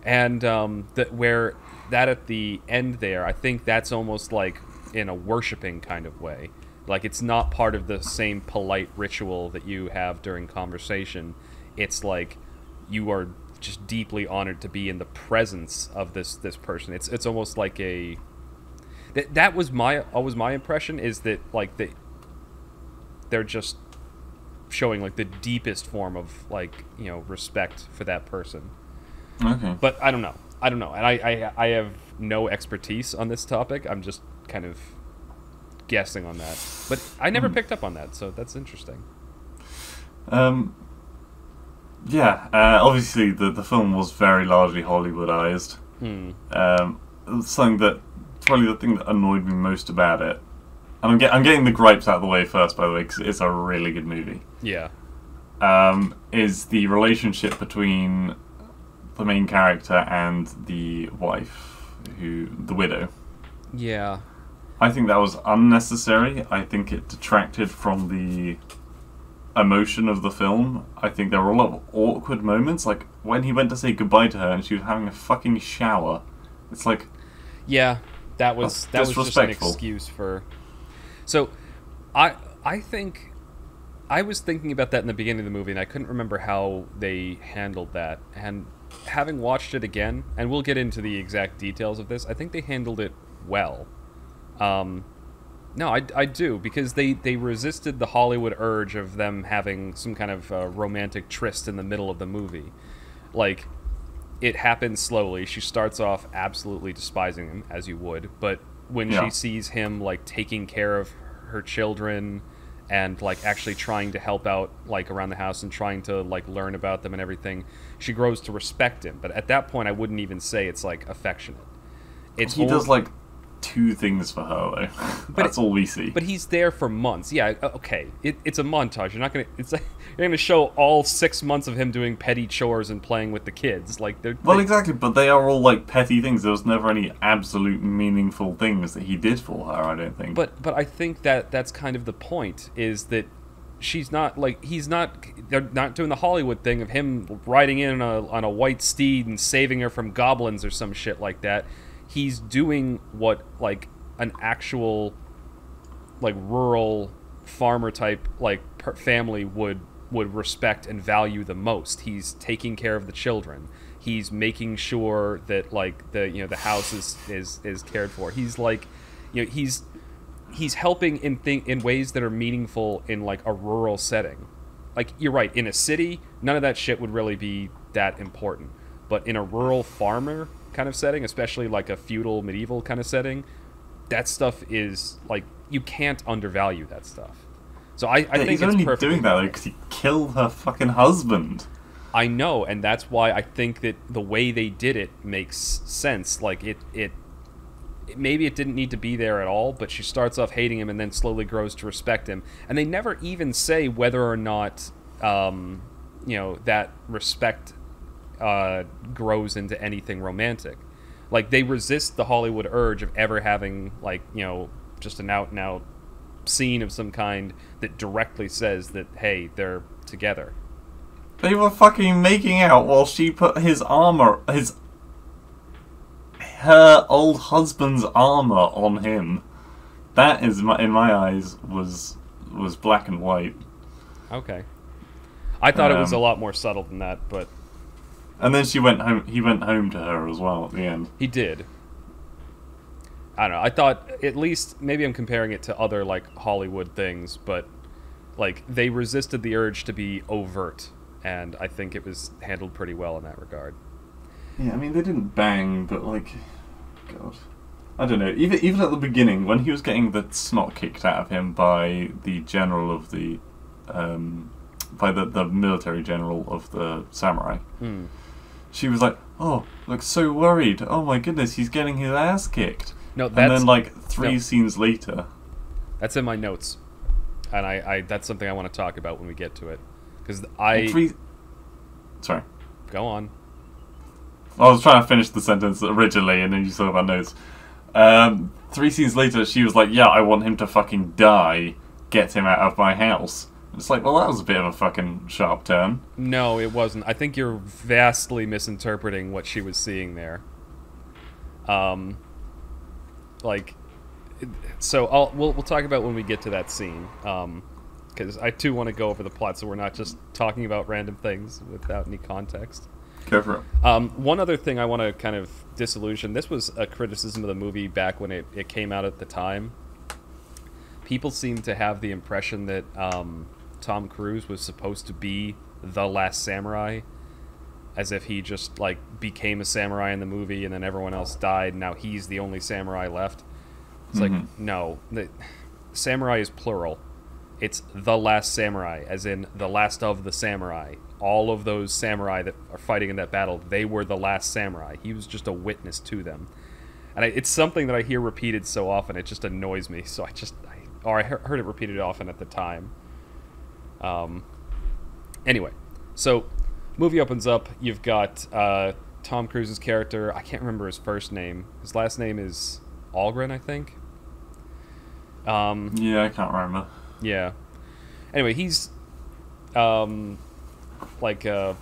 And um, that where that at the end there, I think that's almost like in a worshipping kind of way. Like, it's not part of the same polite ritual that you have during conversation. It's like you are just deeply honored to be in the presence of this this person. It's it's almost like a... That, that was my always my impression, is that, like, the... They're just showing, like, the deepest form of, like, you know, respect for that person. Okay. But I don't know. I don't know. And I, I, I have no expertise on this topic. I'm just kind of guessing on that. But I never mm. picked up on that, so that's interesting. Um, yeah. Uh, obviously, the, the film was very largely Hollywoodized. Mm. Um, something that, probably the thing that annoyed me most about it, I'm, get, I'm getting the gripes out of the way first, by the way, because it's a really good movie. Yeah. Um, is the relationship between the main character and the wife, who the widow. Yeah. I think that was unnecessary. I think it detracted from the emotion of the film. I think there were a lot of awkward moments, like when he went to say goodbye to her and she was having a fucking shower. It's like... Yeah, that was, that was just an excuse for... So, I I think I was thinking about that in the beginning of the movie, and I couldn't remember how they handled that. And having watched it again, and we'll get into the exact details of this, I think they handled it well. Um, no, I, I do, because they, they resisted the Hollywood urge of them having some kind of uh, romantic tryst in the middle of the movie. Like, it happens slowly. She starts off absolutely despising him, as you would, but... when yeah. she sees him, like, taking care of her children and, like, actually trying to help out, like, around the house and trying to, like, learn about them and everything, she grows to respect him. But at that point, I wouldn't even say it's, like, affectionate. It's he old... does, like, two things for her, though. That's it, all we see. But he's there for months. Yeah, okay. It, it's a montage. You're not going like, to... You're going to show all six months of him doing petty chores and playing with the kids. Like they're, Well, they... exactly, but they are all, like, petty things. There was never any absolute meaningful things that he did for her, I don't think. But but I think that that's kind of the point, is that she's not, like, he's not... They're not doing the Hollywood thing of him riding in on a, on a white steed and saving her from goblins or some shit like that. He's doing what, like, an actual, like, rural farmer-type, like, per family would... would respect and value the most. He's taking care of the children. He's making sure that, like, the you know the house is is, is cared for. He's like, you know, he's he's helping in thing in ways that are meaningful in, like, a rural setting. Like, you're right, in a city, none of that shit would really be that important. But in a rural farmer kind of setting, especially like a feudal medieval kind of setting, that stuff is, like, you can't undervalue that stuff. So I, I yeah, think he's it's only perfect. doing that though because he killed her fucking husband. I know, and that's why I think that the way they did it makes sense. Like it, it, it, maybe it didn't need to be there at all. But she starts off hating him, and then slowly grows to respect him. And they never even say whether or not um, you know, that respect uh, grows into anything romantic. Like, they resist the Hollywood urge of ever having, like, you know, just an out-and-out scene of some kind that directly says that, hey, they're together. They were fucking making out while she put his armor, his, her old husband's armor on him. That is, my, in my eyes, was was black and white. Okay, I thought um, it was a lot more subtle than that, but. And then she went home. He went home to her as well at the end. He did. I don't know. I thought, at least maybe I'm comparing it to other like Hollywood things, but like they resisted the urge to be overt. And I think it was handled pretty well in that regard. Yeah, I mean, they didn't bang, but, like, God. I don't know. Even even at the beginning, when he was getting the snot kicked out of him by the general of the... Um, by the, the military general of the samurai, mm. she was like, oh, looks so worried. Oh, my goodness, he's getting his ass kicked. No, that's, and then, like, three no. scenes later... That's in my notes. And I, I that's something I want to talk about when we get to it. Because I... Three... Sorry. Go on. I was trying to finish the sentence originally, and then you saw my notes. Um, three scenes later, she was like, yeah, I want him to fucking die. Get him out of my house. It's like, well, that was a bit of a fucking sharp turn. No, it wasn't. I think you're vastly misinterpreting what she was seeing there. Um, like... So, I'll, we'll, we'll talk about when we get to that scene. Um... Because I, too, want to go over the plot, so we're not just talking about random things without any context. Go for it. Um, one other thing I want to kind of disillusion. This was a criticism of the movie back when it, it came out at the time. People seem to have the impression that um, Tom Cruise was supposed to be the Last Samurai. As if he just, like, became a samurai in the movie, and then everyone else died, and now he's the only samurai left. It's mm-hmm. like, no. The, samurai is plural. It's The Last Samurai, as in the last of the samurai. All of those samurai that are fighting in that battle, they were the last samurai. He was just a witness to them. And I, it's something that I hear repeated so often, it just annoys me. So I just... I, or I heard it repeated often at the time. Um, anyway, so movie opens up. You've got uh, Tom Cruise's character. I can't remember his first name. His last name is Algren, I think. Um, yeah, I can't remember. Yeah. Anyway, he's, um, like a,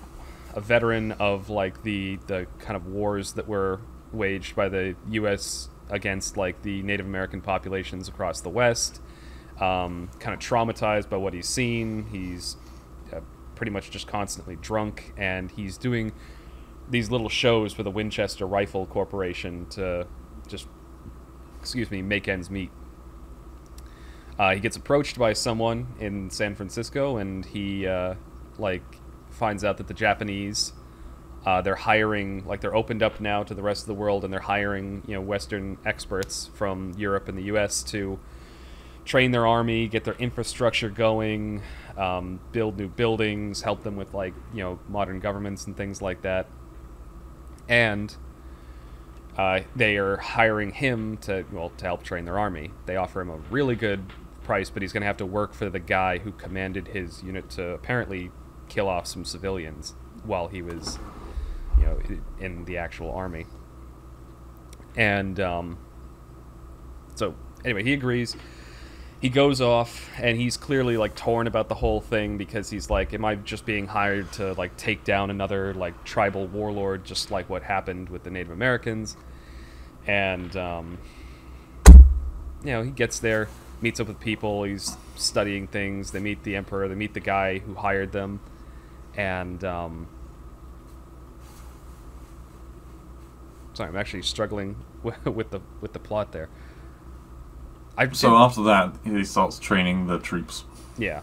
a veteran of like the the kind of wars that were waged by the U S against like the Native American populations across the West. Um, kind of traumatized by what he's seen. He's uh, pretty much just constantly drunk, and he's doing these little shows for the Winchester Rifle Corporation to just, excuse me, make ends meet. Uh, he gets approached by someone in San Francisco, and he, uh, like, finds out that the Japanese, uh, they're hiring, like, they're opened up now to the rest of the world, and they're hiring, you know, Western experts from Europe and the U S to train their army, get their infrastructure going, um, build new buildings, help them with, like, you know, modern governments and things like that. And... Uh, they are hiring him to, well, to help train their army. They offer him a really good price, but he's going to have to work for the guy who commanded his unit to apparently kill off some civilians while he was, you know, in the actual army. And um, so, anyway, he agrees. He goes off, and he's clearly, like, torn about the whole thing because he's like, am I just being hired to, like, take down another, like, tribal warlord, just like what happened with the Native Americans? And, um, you know, he gets there, meets up with people, he's studying things, they meet the emperor, they meet the guy who hired them, and, um... Sorry, I'm actually struggling with the, with the plot there. I've so been, after that, he starts training the troops. Yeah.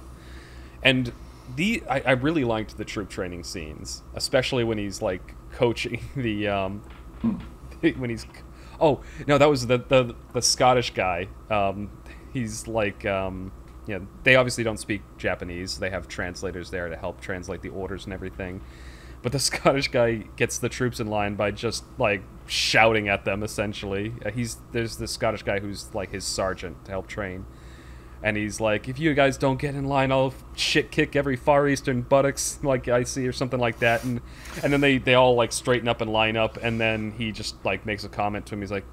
And the I, I really liked the troop training scenes, especially when he's, like, coaching the... Um, mm. When he's... Oh, no, that was the, the, the Scottish guy. Um, he's, like... Um, you know, they obviously don't speak Japanese. They have translators there to help translate the orders and everything. But the Scottish guy gets the troops in line by just, like, shouting at them, essentially. He's There's this Scottish guy who's, like, his sergeant to help train. And he's like, if you guys don't get in line, I'll shit kick every Far Eastern buttocks like I see or something like that. And and then they, they all like straighten up and line up. And then he just like makes a comment to him. He's like,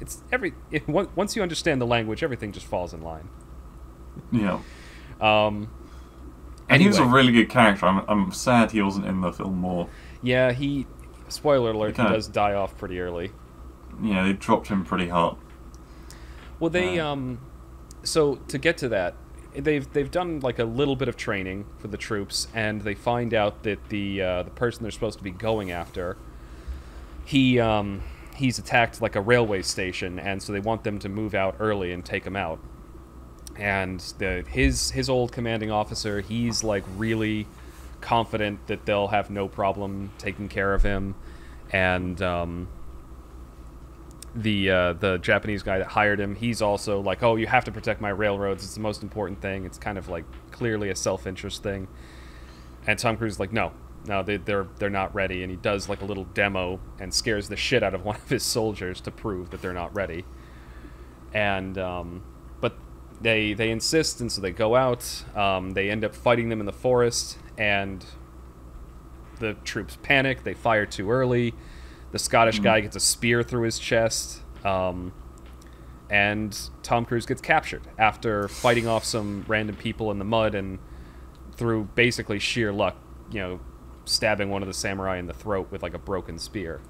it's every it, once you understand the language, everything just falls in line. Yeah. Um. And anyway, he was a really good character. I'm I'm sad he wasn't in the film more. Yeah. He. Spoiler alert. He does die off pretty early. Yeah, they dropped him pretty hard. Well, they uh, um. So to get to that, they've they've done like a little bit of training for the troops, and they find out that the uh, the person they're supposed to be going after, he um, he's attacked like a railway station, and so they want them to move out early and take him out. And the his his old commanding officer, he's like really confident that they'll have no problem taking care of him, and. Um, The uh, the Japanese guy that hired him, he's also like, oh, you have to protect my railroads. It's the most important thing. It's kind of like clearly a self-interest thing. And Tom Cruise is like, no, no, they, they're they're not ready. And he does like a little demo and scares the shit out of one of his soldiers to prove that they're not ready. And um, but they they insist, and so they go out. Um, they end up fighting them in the forest, and the troops panic. They fire too early. The Scottish guy gets a spear through his chest, um, and Tom Cruise gets captured after fighting off some random people in the mud and through basically sheer luck, you know, stabbing one of the samurai in the throat with, like, a broken spear.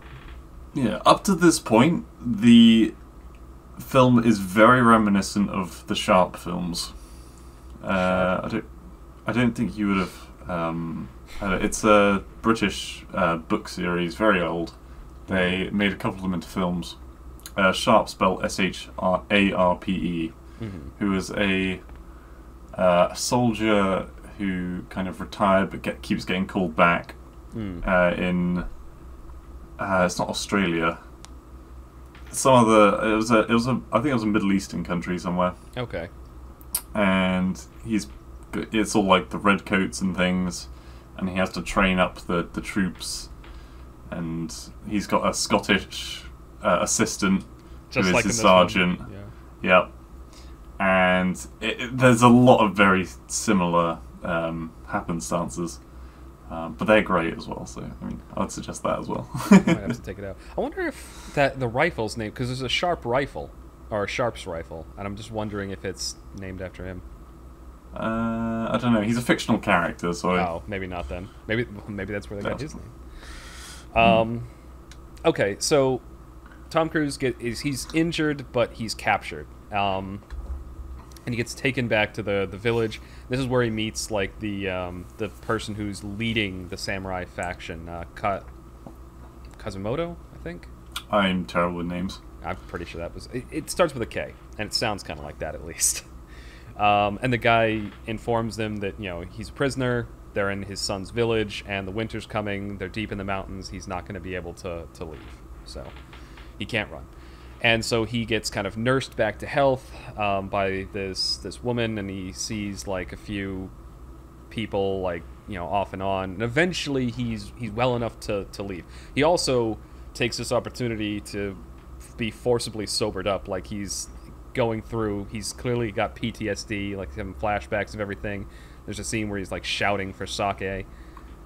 Yeah, up to this point, the film is very reminiscent of the Sharpe films. Uh, I don't, I don't think you would have... Um, uh, it's a British uh, book series, very old. They made a couple of them into films. Uh, Sharpe, spelled S H R A R P E, mm-hmm. who is a uh, soldier who kind of retired but get, keeps getting called back mm. uh, in. Uh, it's not Australia. Some other. It was a. It was a. I think it was a Middle Eastern country somewhere. Okay. And he's. It's all like the redcoats and things, and he has to train up the the troops. And he's got a Scottish uh, assistant Just who is like his sergeant. Yeah. Yep. And it, it, there's a lot of very similar um, happenstances. Uh, but they're great as well, so I mean, I'd suggest that as well. I might have to take it out. I wonder if that the rifle's named, because there's a Sharpe rifle, or a Sharpe's rifle, and I'm just wondering if it's named after him. Uh, I don't know. He's a fictional character, so... Oh, maybe not then. Maybe, maybe that's where they got his name. Um, okay, so Tom Cruise get is he's injured, but he's captured, um, and he gets taken back to the the village. This is where he meets like the um, the person who's leading the samurai faction, uh, Ka Katsumoto, I think. I'm terrible with names. I'm pretty sure that was. It, it starts with a K, and it sounds kind of like that at least. Um, and the guy informs them that you know he's a prisoner. They're in his son's village, and the winter's coming. They're deep in the mountains. He's not going to be able to, to leave. So he can't run. And so he gets kind of nursed back to health um, by this this woman, and he sees, like, a few people, like, you know, off and on. And eventually he's he's well enough to, to leave. He also takes this opportunity to be forcibly sobered up. Like, he's going through. He's clearly got P T S D, like, having flashbacks of everything. There's a scene where he's, like, shouting for sake.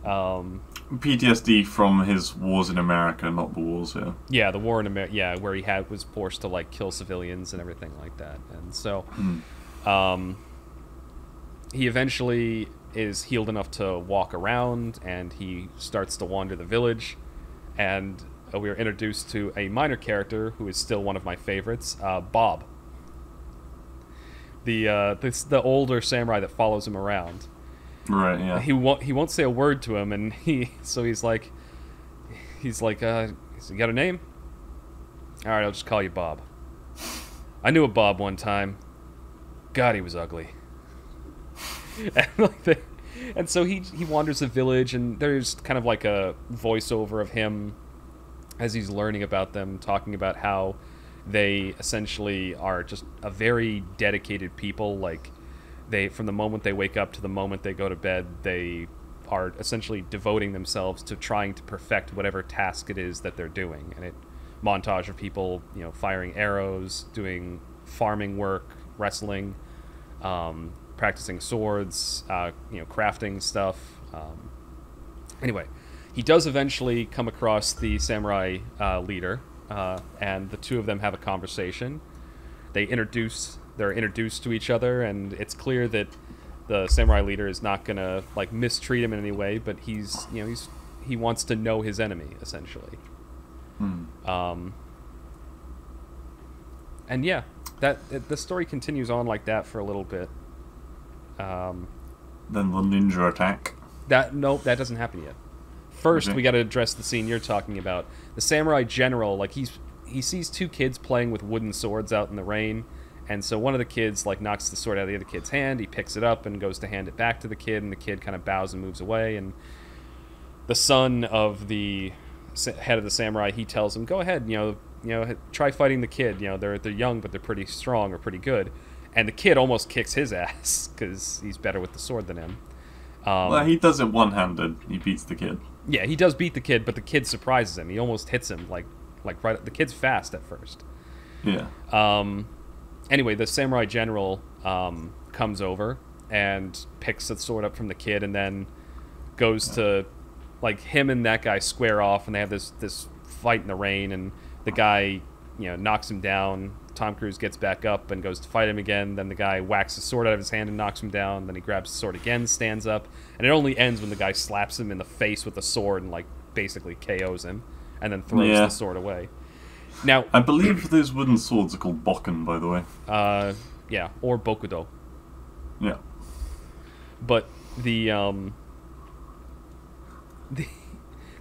Um, P T S D from his wars in America, not the wars here. Yeah, the war in America, yeah, where he had was forced to, like, kill civilians and everything like that. And so mm. um, he eventually is healed enough to walk around, and he starts to wander the village. And uh, we are introduced to a minor character who is still one of my favorites, uh, Bob. The uh, this, the older samurai that follows him around, right? Yeah. He won't he won't say a word to him, and he so he's like, he's like, uh, he's, you got a name? All right, I'll just call you Bob. I knew a Bob one time. God, he was ugly. and, like the, and so he he wanders the village, and there's kind of like a voiceover of him as he's learning about them, talking about how. They essentially are just a very dedicated people. Like, they from the moment they wake up to the moment they go to bed, they are essentially devoting themselves to trying to perfect whatever task it is that they're doing. And it montage of people, you know, firing arrows, doing farming work, wrestling, um, practicing swords, uh, you know, crafting stuff. Um, anyway, he does eventually come across the samurai uh, leader, uh, and the two of them have a conversation. They introduce, they're introduced to each other, and it's clear that the samurai leader is not gonna like mistreat him in any way, but he's, you know, he's he wants to know his enemy essentially. Hmm. Um, and yeah, that it, the story continues on like that for a little bit. Um, then the ninja attack. That nope, that doesn't happen yet. First, okay. we got to address the scene you're talking about. The samurai general, like he's he sees two kids playing with wooden swords out in the rain. And so one of the kids, like, knocks the sword out of the other kid's hand. He picks it up and goes to hand it back to the kid, and the kid kind of bows and moves away. And the son of the head of the samurai, he tells him, go ahead, you know, you know, try fighting the kid. You know, they're, they're young, but they're pretty strong or pretty good. And the kid almost kicks his ass because he's better with the sword than him. Um, well, he does it one-handed. He beats the kid. Yeah, he does beat the kid, but the kid surprises him. He almost hits him, like, like right the kid's fast at first. Yeah. Um... Anyway, the samurai general um, comes over and picks the sword up from the kid, and then goes to, like, him and that guy square off, and they have this this fight in the rain, and the guy, you know, knocks him down. Tom Cruise gets back up and goes to fight him again. Then the guy whacks the sword out of his hand and knocks him down. Then he grabs the sword again, stands up, and it only ends when the guy slaps him in the face with the sword and, like, basically K Os him, and then throws yeah. the sword away. Now, I believe those wooden swords are called bokken, by the way. Uh, yeah, or bokudo. Yeah. But the um, the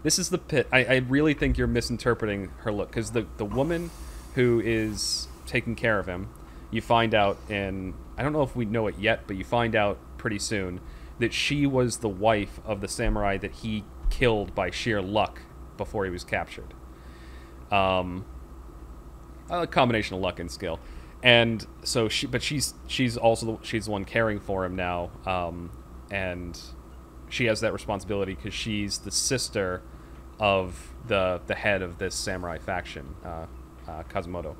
this is the pit. I, I really think you're misinterpreting her look, because the the woman who is taking care of him, you find out, and I don't know if we know it yet, but you find out pretty soon that she was the wife of the samurai that he killed by sheer luck before he was captured. Um. A combination of luck and skill, and so she. But she's she's also the, she's the one caring for him now, um, and she has that responsibility because she's the sister of the the head of this samurai faction, uh, uh, Katsumoto.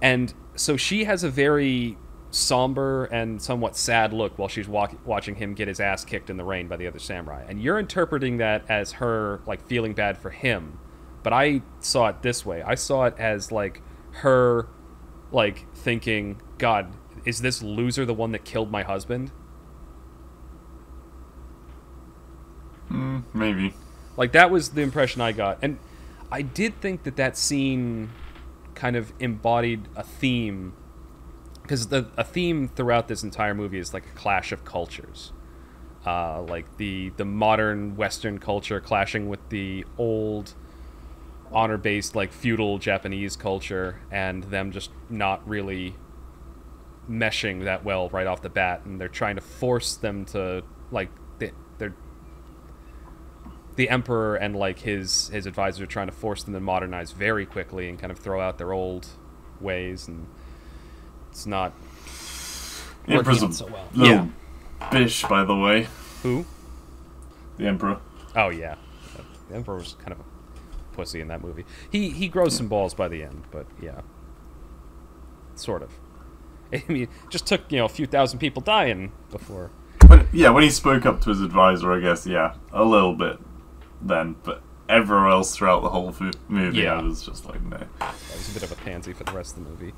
And so she has a very somber and somewhat sad look while she's walk watching him get his ass kicked in the rain by the other samurai. And you're interpreting that as her like feeling bad for him. But I saw it this way. I saw it as, like, her, like, thinking, God, is this loser the one that killed my husband? Mm, maybe. Like, that was the impression I got. And I did think that that scene kind of embodied a theme. Because the a theme throughout this entire movie is, like, a clash of cultures. Uh, like, the, the modern Western culture clashing with the old honor-based, like, feudal Japanese culture, and them just not really meshing that well right off the bat, and they're trying to force them to, like, they, they're the emperor and, like, his his advisors are trying to force them to modernize very quickly and kind of throw out their old ways, and it's not the emperor's a so well. little yeah. bish, by the way. Who? The emperor. Oh yeah, the emperor was kind of a pussy in that movie. He he grows some balls by the end, but yeah, sort of. I mean, just took, you know, a few thousand people dying before. When, yeah, when he spoke up to his advisor, I guess, yeah, a little bit then, but everywhere else throughout the whole movie, yeah. I was just like, no. I was a bit of a pansy for the rest of the movie.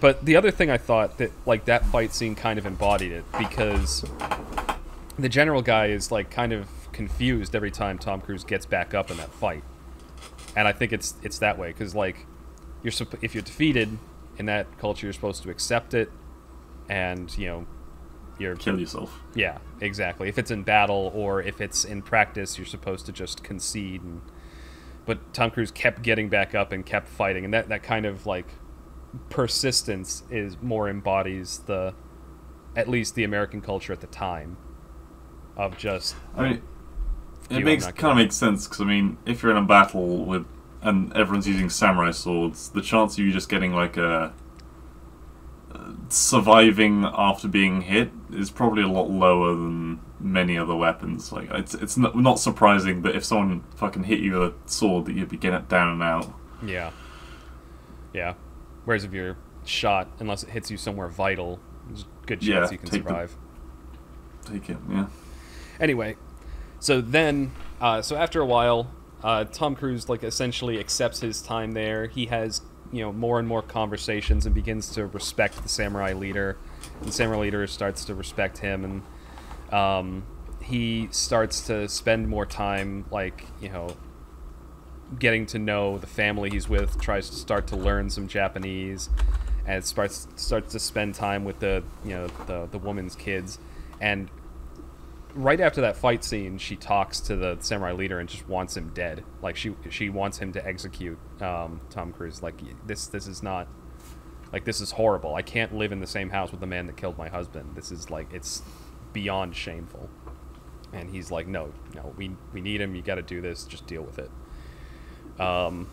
But the other thing I thought that, like, that fight scene kind of embodied it, because the general guy is, like, kind of confused every time Tom Cruise gets back up in that fight, and I think it's it's that way because, like, you're if you're defeated in that culture, you're supposed to accept it, and, you know, you're kill yourself. Yeah, exactly. If it's in battle or if it's in practice, you're supposed to just concede. And, but Tom Cruise kept getting back up and kept fighting, and that that kind of, like, persistence is more embodies the at least the American culture at the time of just. I mean, It makes kind of makes sense, because, I mean, if you're in a battle with and everyone's using samurai swords, the chance of you just getting, like, a uh, surviving after being hit is probably a lot lower than many other weapons. Like, it's it's not, not surprising that if someone fucking hit you with a sword that you'd be getting it down and out. Yeah. Yeah. Whereas if you're shot unless it hits you somewhere vital. There's a good chance yeah, you can take survive. The, take it, yeah. Anyway, so then, uh, so after a while, uh, Tom Cruise like essentially accepts his time there. He has you know more and more conversations and begins to respect the samurai leader. The samurai leader starts to respect him, and um, he starts to spend more time like you know. getting to know the family he's with, tries to start to learn some Japanese, and starts starts to spend time with the you know the the woman's kids. And right after that fight scene, she talks to the samurai leader and just wants him dead. Like she she wants him to execute um, Tom Cruise. Like this this is not like this is horrible. I can't live in the same house with the man that killed my husband. This is like it's beyond shameful. And he's like, no, no, we we need him. You got to do this. Just deal with it. Um,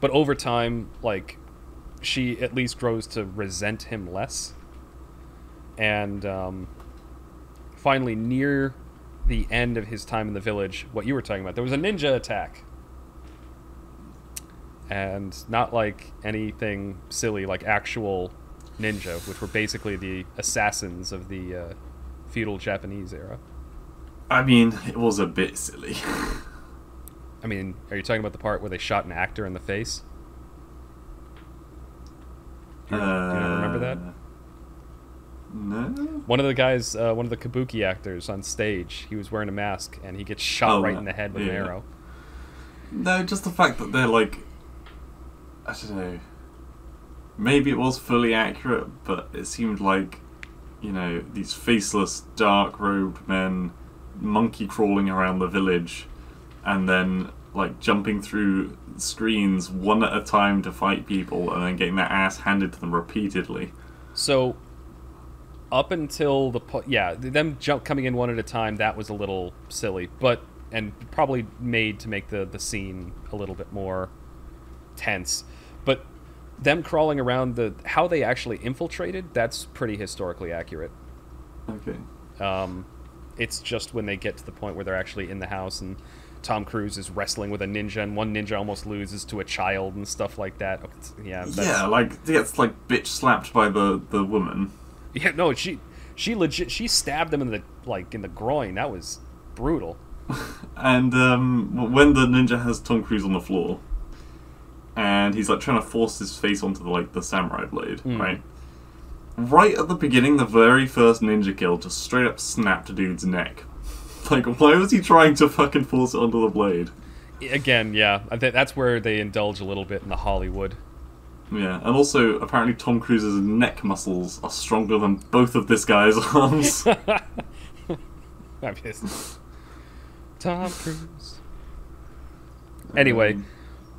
but over time, like, she at least grows to resent him less. And, um, finally, near the end of his time in the village, what you were talking about, there was a ninja attack. And not, like, anything silly, like actual ninja, which were basically the assassins of the, uh, feudal Japanese era. I mean, it was a bit silly. I mean, are you talking about the part where they shot an actor in the face? Do you, uh, do you remember that? No. One of the guys, uh, one of the kabuki actors on stage, he was wearing a mask, and he gets shot oh, right no. in the head with yeah. an arrow. No, just the fact that they're like... I don't know. Maybe it was fully accurate, but it seemed like, you know, these faceless, dark-robed men monkey-crawling around the village... and then, like, jumping through screens one at a time to fight people and then getting their ass handed to them repeatedly. So, up until the... Yeah, them jump coming in one at a time, that was a little silly. But, and probably made to make the, the scene a little bit more tense. But them crawling around the... How they actually infiltrated, that's pretty historically accurate. Okay. Um, it's just when they get to the point where they're actually in the house and... Tom Cruise is wrestling with a ninja, and one ninja almost loses to a child and stuff like that. Yeah, that's... yeah, like he gets like bitch slapped by the the woman. Yeah, no, she she legit she stabbed him in the like in the groin. That was brutal. And um, when the ninja has Tom Cruise on the floor, and he's like trying to force his face onto the, like the samurai blade, mm. right? Right at the beginning, the very first ninja kill just straight up snapped a dude's neck. Like, why was he trying to fucking force it onto the blade? Again, yeah. I think that's where they indulge a little bit in the Hollywood. Yeah, and also, apparently Tom Cruise's neck muscles are stronger than both of this guy's arms. I'm pissed. Tom Cruise. Anyway, um,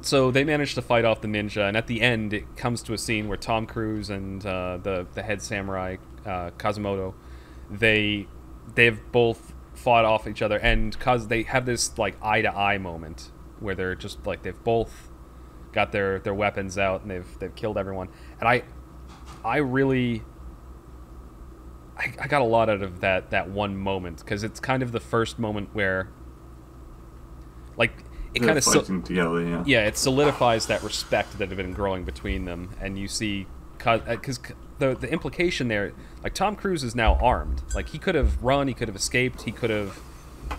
so they manage to fight off the ninja, and at the end it comes to a scene where Tom Cruise and uh, the, the head samurai, uh, Katsumoto, they they've both... fought off each other, and cause they have this like eye to eye moment where they're just like they've both got their their weapons out and they've they've killed everyone. And I I really I, I got a lot out of that that one moment because it's kind of the first moment where like it kind of fighting together, yeah. Yeah, it solidifies that respect that had been growing between them, and you see because. The, the implication there, like, Tom Cruise is now armed. Like, he could have run, he could have escaped, he could have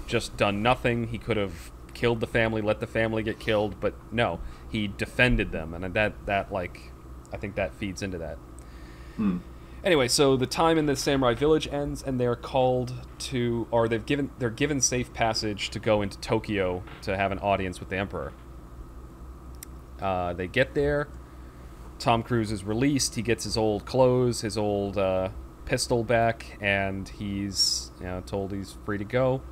just done nothing, he could have killed the family, let the family get killed, but no, he defended them, and that, that like, I think that feeds into that. Hmm. Anyway, so the time in the samurai village ends, and they're called to, or they've given, they're given safe passage to go into Tokyo to have an audience with the emperor. Uh, they get there, Tom Cruise is released, he gets his old clothes, his old uh, pistol back, and he's you know, told he's free to go,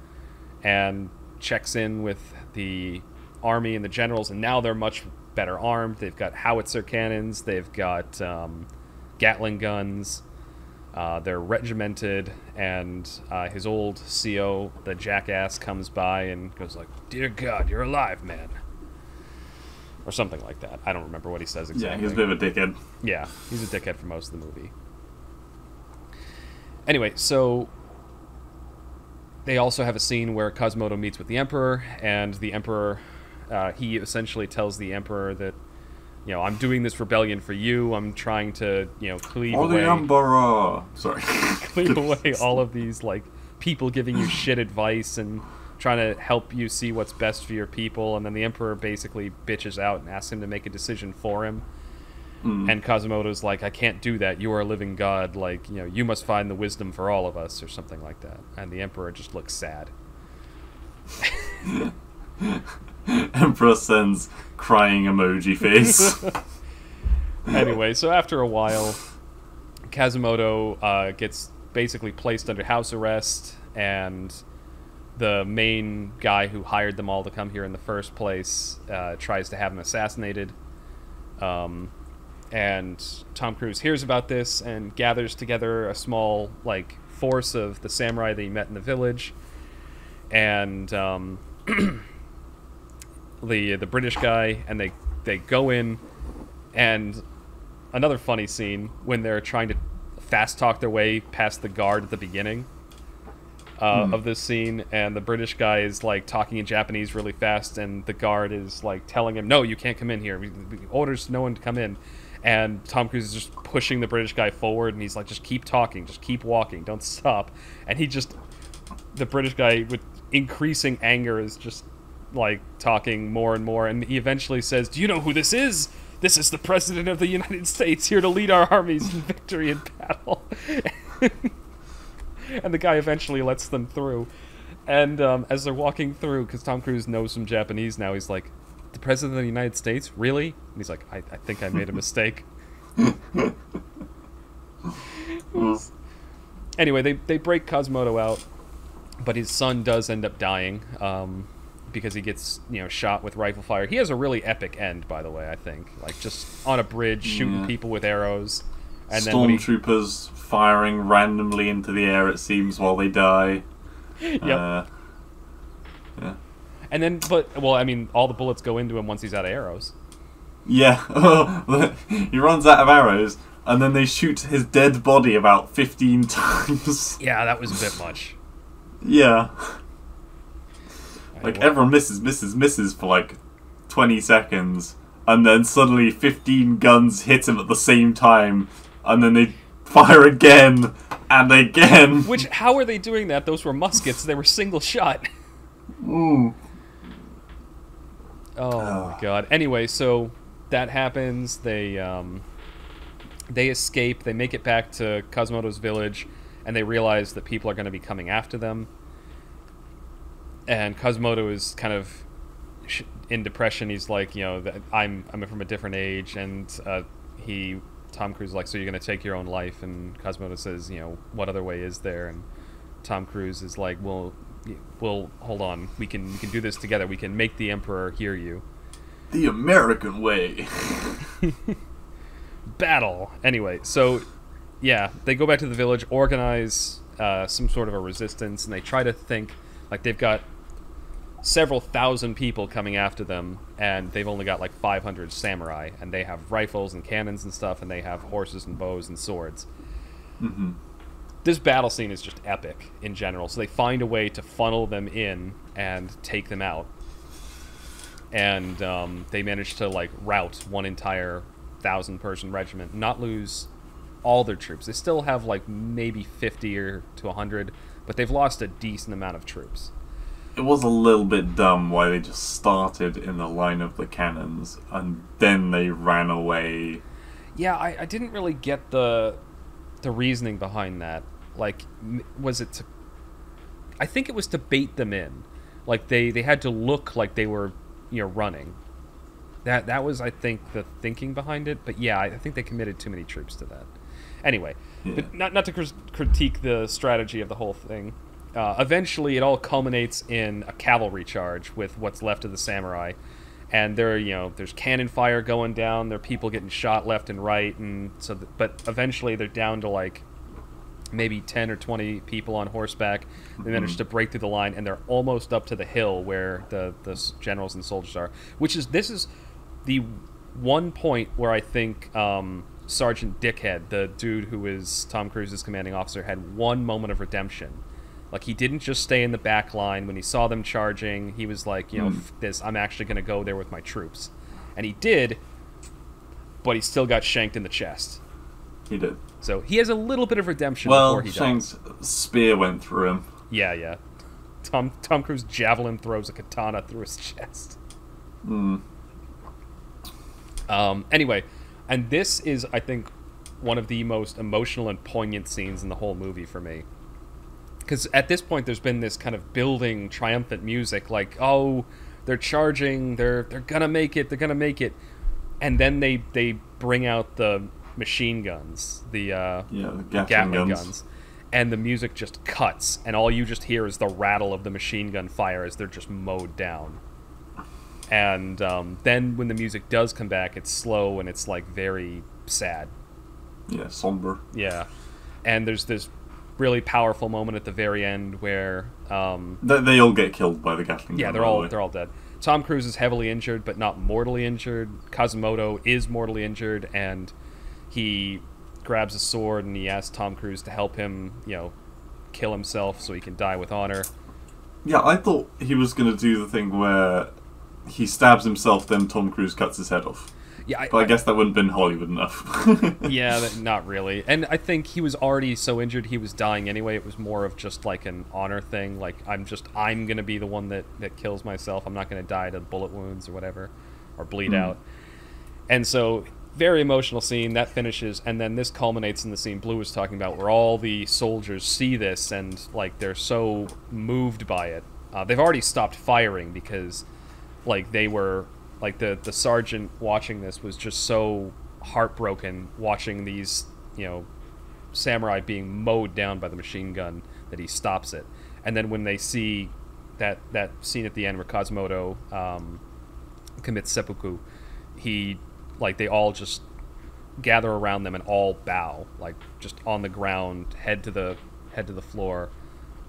and checks in with the army and the generals, and now they're much better armed. They've got howitzer cannons, they've got um, Gatling guns, uh, they're regimented, and uh, his old C O, the jackass, comes by and goes like, "Dear God, you're alive, man." Or something like that. I don't remember what he says exactly. Yeah, he's a bit of a dickhead. Yeah, he's a dickhead for most of the movie. Anyway, so... they also have a scene where Katsumoto meets with the Emperor, and the Emperor... Uh, he essentially tells the Emperor that you know, I'm doing this rebellion for you. I'm trying to, you know, cleave all away... the Emperor! Sorry. cleave away all of these, like, people giving you shit advice and trying to help you see what's best for your people. And then the Emperor basically bitches out and asks him to make a decision for him. Mm. And Kazumoto's like, I can't do that. You are a living god. Like, you know, you must find the wisdom for all of us, or something like that. And the Emperor just looks sad. Emperor sends crying emoji face. Anyway, so after a while, Katsumoto uh, gets basically placed under house arrest, and the main guy who hired them all to come here in the first place uh, tries to have him assassinated. Um, and Tom Cruise hears about this and gathers together a small, like, force of the samurai that he met in the village, and um, the the British guy, and they they go in. And another funny scene when they're trying to fast talk their way past the guard at the beginning uh, mm. of this scene, and the British guy is like talking in Japanese really fast, and the guard is like telling him, no, you can't come in here, we, we orders no one to come in. And Tom Cruise is just pushing the British guy forward, and he's like, just keep talking, just keep walking, don't stop. And he just, the British guy with increasing anger is just like talking more and more, and he eventually says, do you know who this is? This is the President of the United States, here to lead our armies in victory and battle. And the guy eventually lets them through. And um, as they're walking through, because Tom Cruise knows some Japanese now, he's like, the President of the United States? Really? And he's like, I, I think I made a mistake. Anyway, they, they break Katsumoto out, but his son does end up dying. Um... because he gets, you know, shot with rifle fire. He has a really epic end, by the way, I think. Like, just on a bridge, shooting yeah. people with arrows. And Stormtroopers he... firing randomly into the air, it seems, while they die. Yep. Uh, yeah. And then, but, well, I mean, all the bullets go into him once he's out of arrows. Yeah. He runs out of arrows, and then they shoot his dead body about fifteen times. Yeah, that was a bit much. Yeah. Like, everyone misses, misses, misses for, like, twenty seconds, and then suddenly fifteen guns hit him at the same time, and then they fire again, and again. Which, how are they doing that? Those were muskets, they were single shot. Ooh. Oh, uh. my God. Anyway, so that happens, they, um, they escape, they make it back to Katsumoto's village, and they realize that people are going to be coming after them. And Katsumoto is kind of in depression. He's like, you know, I'm I'm from a different age, and uh, he Tom Cruise is like, so you're gonna take your own life? And Katsumoto says, you know, what other way is there? And Tom Cruise is like, well, well, hold on, we can we can do this together. We can make the Emperor hear you. The American way. Battle. Anyway, so yeah, they go back to the village, organize uh, some sort of a resistance, and they try to think. Like, they've got several thousand people coming after them, and they've only got, like, five hundred samurai, and they have rifles and cannons and stuff, and they have horses and bows and swords. Mm-hmm. This battle scene is just epic in general, so they find a way to funnel them in and take them out. And um, they manage to, like, rout one entire thousand-person regiment, not lose all their troops. They still have, like, maybe fifty or to a hundred... but they've lost a decent amount of troops. It was a little bit dumb why they just started in the line of the cannons, and then they ran away. Yeah, I, I didn't really get the the reasoning behind that. Like, was it to... I think it was to bait them in. Like, they, they had to look like they were, you know, running. That, that was, I think, the thinking behind it. But yeah, I think they committed too many troops to that. Anyway, yeah. but not not to cr critique the strategy of the whole thing. Uh, eventually, it all culminates in a cavalry charge with what's left of the samurai, and there, you know, there's cannon fire going down. There are people getting shot left and right, and so. Th but eventually, they're down to like maybe ten or twenty people on horseback. They manage mm-hmm. to break through the line, and they're almost up to the hill where the the generals and soldiers are. Which is this is the one point where I think. Um, Sergeant Dickhead, the dude who is Tom Cruise's commanding officer, had one moment of redemption. Like, he didn't just stay in the back line. When he saw them charging, he was like, you know, mm. this, I'm actually going to go there with my troops. And he did, but he still got shanked in the chest. He did. So he has a little bit of redemption well, before he Shank's dies. Shank's spear went through him. Yeah, yeah. Tom Tom Cruise javelin throws a katana through his chest. Hmm. Um, anyway, and this is, I think, one of the most emotional and poignant scenes in the whole movie for me. Because at this point, there's been this kind of building, triumphant music, like, oh, they're charging, they're they're gonna make it, they're gonna make it, and then they they bring out the machine guns, the uh, yeah, the Gatling, Gatling guns. guns, and the music just cuts, and all you just hear is the rattle of the machine gun fire as they're just mowed down. And um, then when the music does come back, it's slow and it's like very sad. Yeah, somber. Yeah, and there's this really powerful moment at the very end where um, they, they all get killed by the Gatling gun. Yeah, they're all they? they're all dead. Tom Cruise is heavily injured, but not mortally injured. Katsumoto is mortally injured, and he grabs a sword and he asks Tom Cruise to help him, you know, kill himself so he can die with honor. Yeah, I thought he was going to do the thing where he stabs himself, then Tom Cruise cuts his head off. Yeah, I, but I, I guess that wouldn't have been Hollywood enough. Yeah, that, not really. And I think he was already so injured he was dying anyway. It was more of just like an honor thing. Like, I'm just, I'm going to be the one that, that kills myself. I'm not going to die to bullet wounds or whatever, or bleed mm. out. And so, very emotional scene. That finishes, and then this culminates in the scene Blue was talking about, where all the soldiers see this, and like they're so moved by it. Uh, they've already stopped firing because like they were... Like, the, the sergeant watching this was just so heartbroken watching these, you know, samurai being mowed down by the machine gun that he stops it. And then when they see that, that scene at the end where Katsumoto um, commits seppuku, he, like, they all just gather around them and all bow, like, just on the ground, head to the, head to the floor,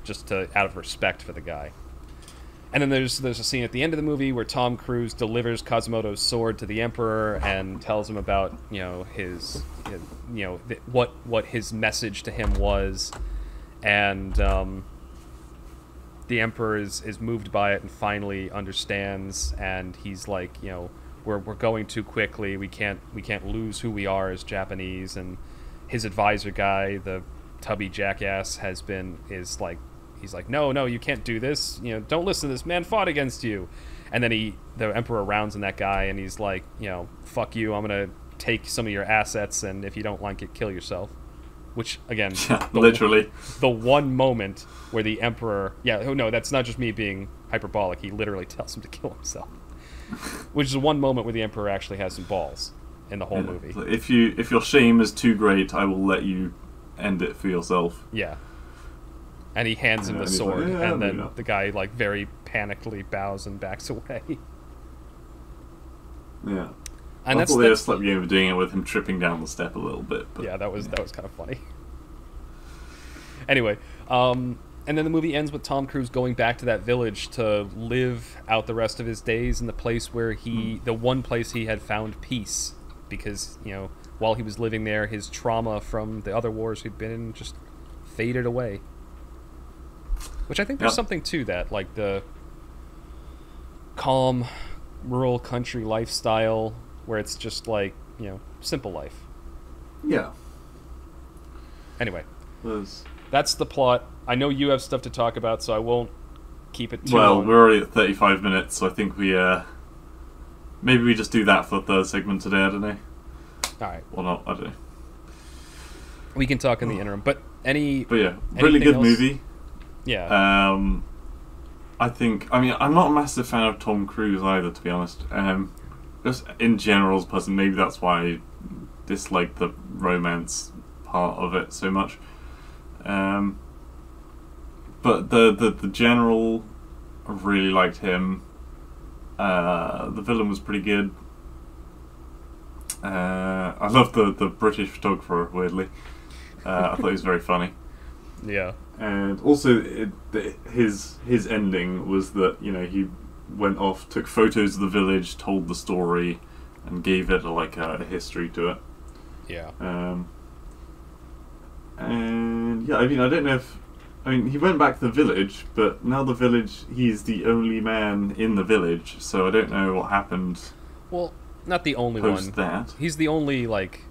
just to, out of respect for the guy. And then there's there's a scene at the end of the movie where Tom Cruise delivers Katsumoto's sword to the Emperor and tells him about, you know, his, his you know, th what what his message to him was, and um, the Emperor is is moved by it and finally understands, and he's like, you know, we're we're going too quickly. We can't we can't lose who we are as Japanese. And his advisor guy, the tubby jackass, has been is like. He's like, no, no, you can't do this. You know, don't listen to this man. Fought against you, and then he, the Emperor, rounds on that guy, and he's like, you know, fuck you. I'm gonna take some of your assets, and if you don't like it, kill yourself. Which again, yeah, the, literally, the one moment where the Emperor, yeah, oh no, that's not just me being hyperbolic. He literally tells him to kill himself, which is the one moment where the Emperor actually has some balls in the whole yeah, movie. If you, if your shame is too great, I will let you end it for yourself. Yeah. And he hands him the sword, like, yeah, and then the guy, like, very panically bows and backs away. Yeah. And I that's, thought they were slightly the... overdoing it with him tripping down the step a little bit. But, yeah, that was yeah. that was kind of funny. Anyway, um, and then the movie ends with Tom Cruise going back to that village to live out the rest of his days in the place where he, mm. the one place he had found peace. Because, you know, while he was living there, his trauma from the other wars he'd been in just faded away. Which I think there's yep. something to that, like the calm, rural country lifestyle, where it's just like, you know, simple life. Yeah. Anyway, Liz. that's the plot. I know you have stuff to talk about, so I won't keep it too well, long. Well, we're already at thirty-five minutes, so I think we, uh... maybe we just do that for the third segment today, I don't know. Alright. Or not, I don't know. We can talk in the interim, but any... But yeah, really good else? movie. Yeah. Um, I think, I mean, I'm not a massive fan of Tom Cruise either, to be honest. Um, just in general as a person, maybe that's why I dislike the romance part of it so much. Um, but the, the, the general, I really liked him. Uh, the villain was pretty good. Uh, I loved the, the British photographer, weirdly. Uh, I thought he was very funny. Yeah. And also, it, his his ending was that, you know, he went off, took photos of the village, told the story, and gave it a, like a, a history to it. Yeah. Um. And yeah, I mean, I don't know if, I mean, he went back to the village, but now the village, he's the only man in the village, so I don't know what happened. Well, not the only one. That. He's the only, like,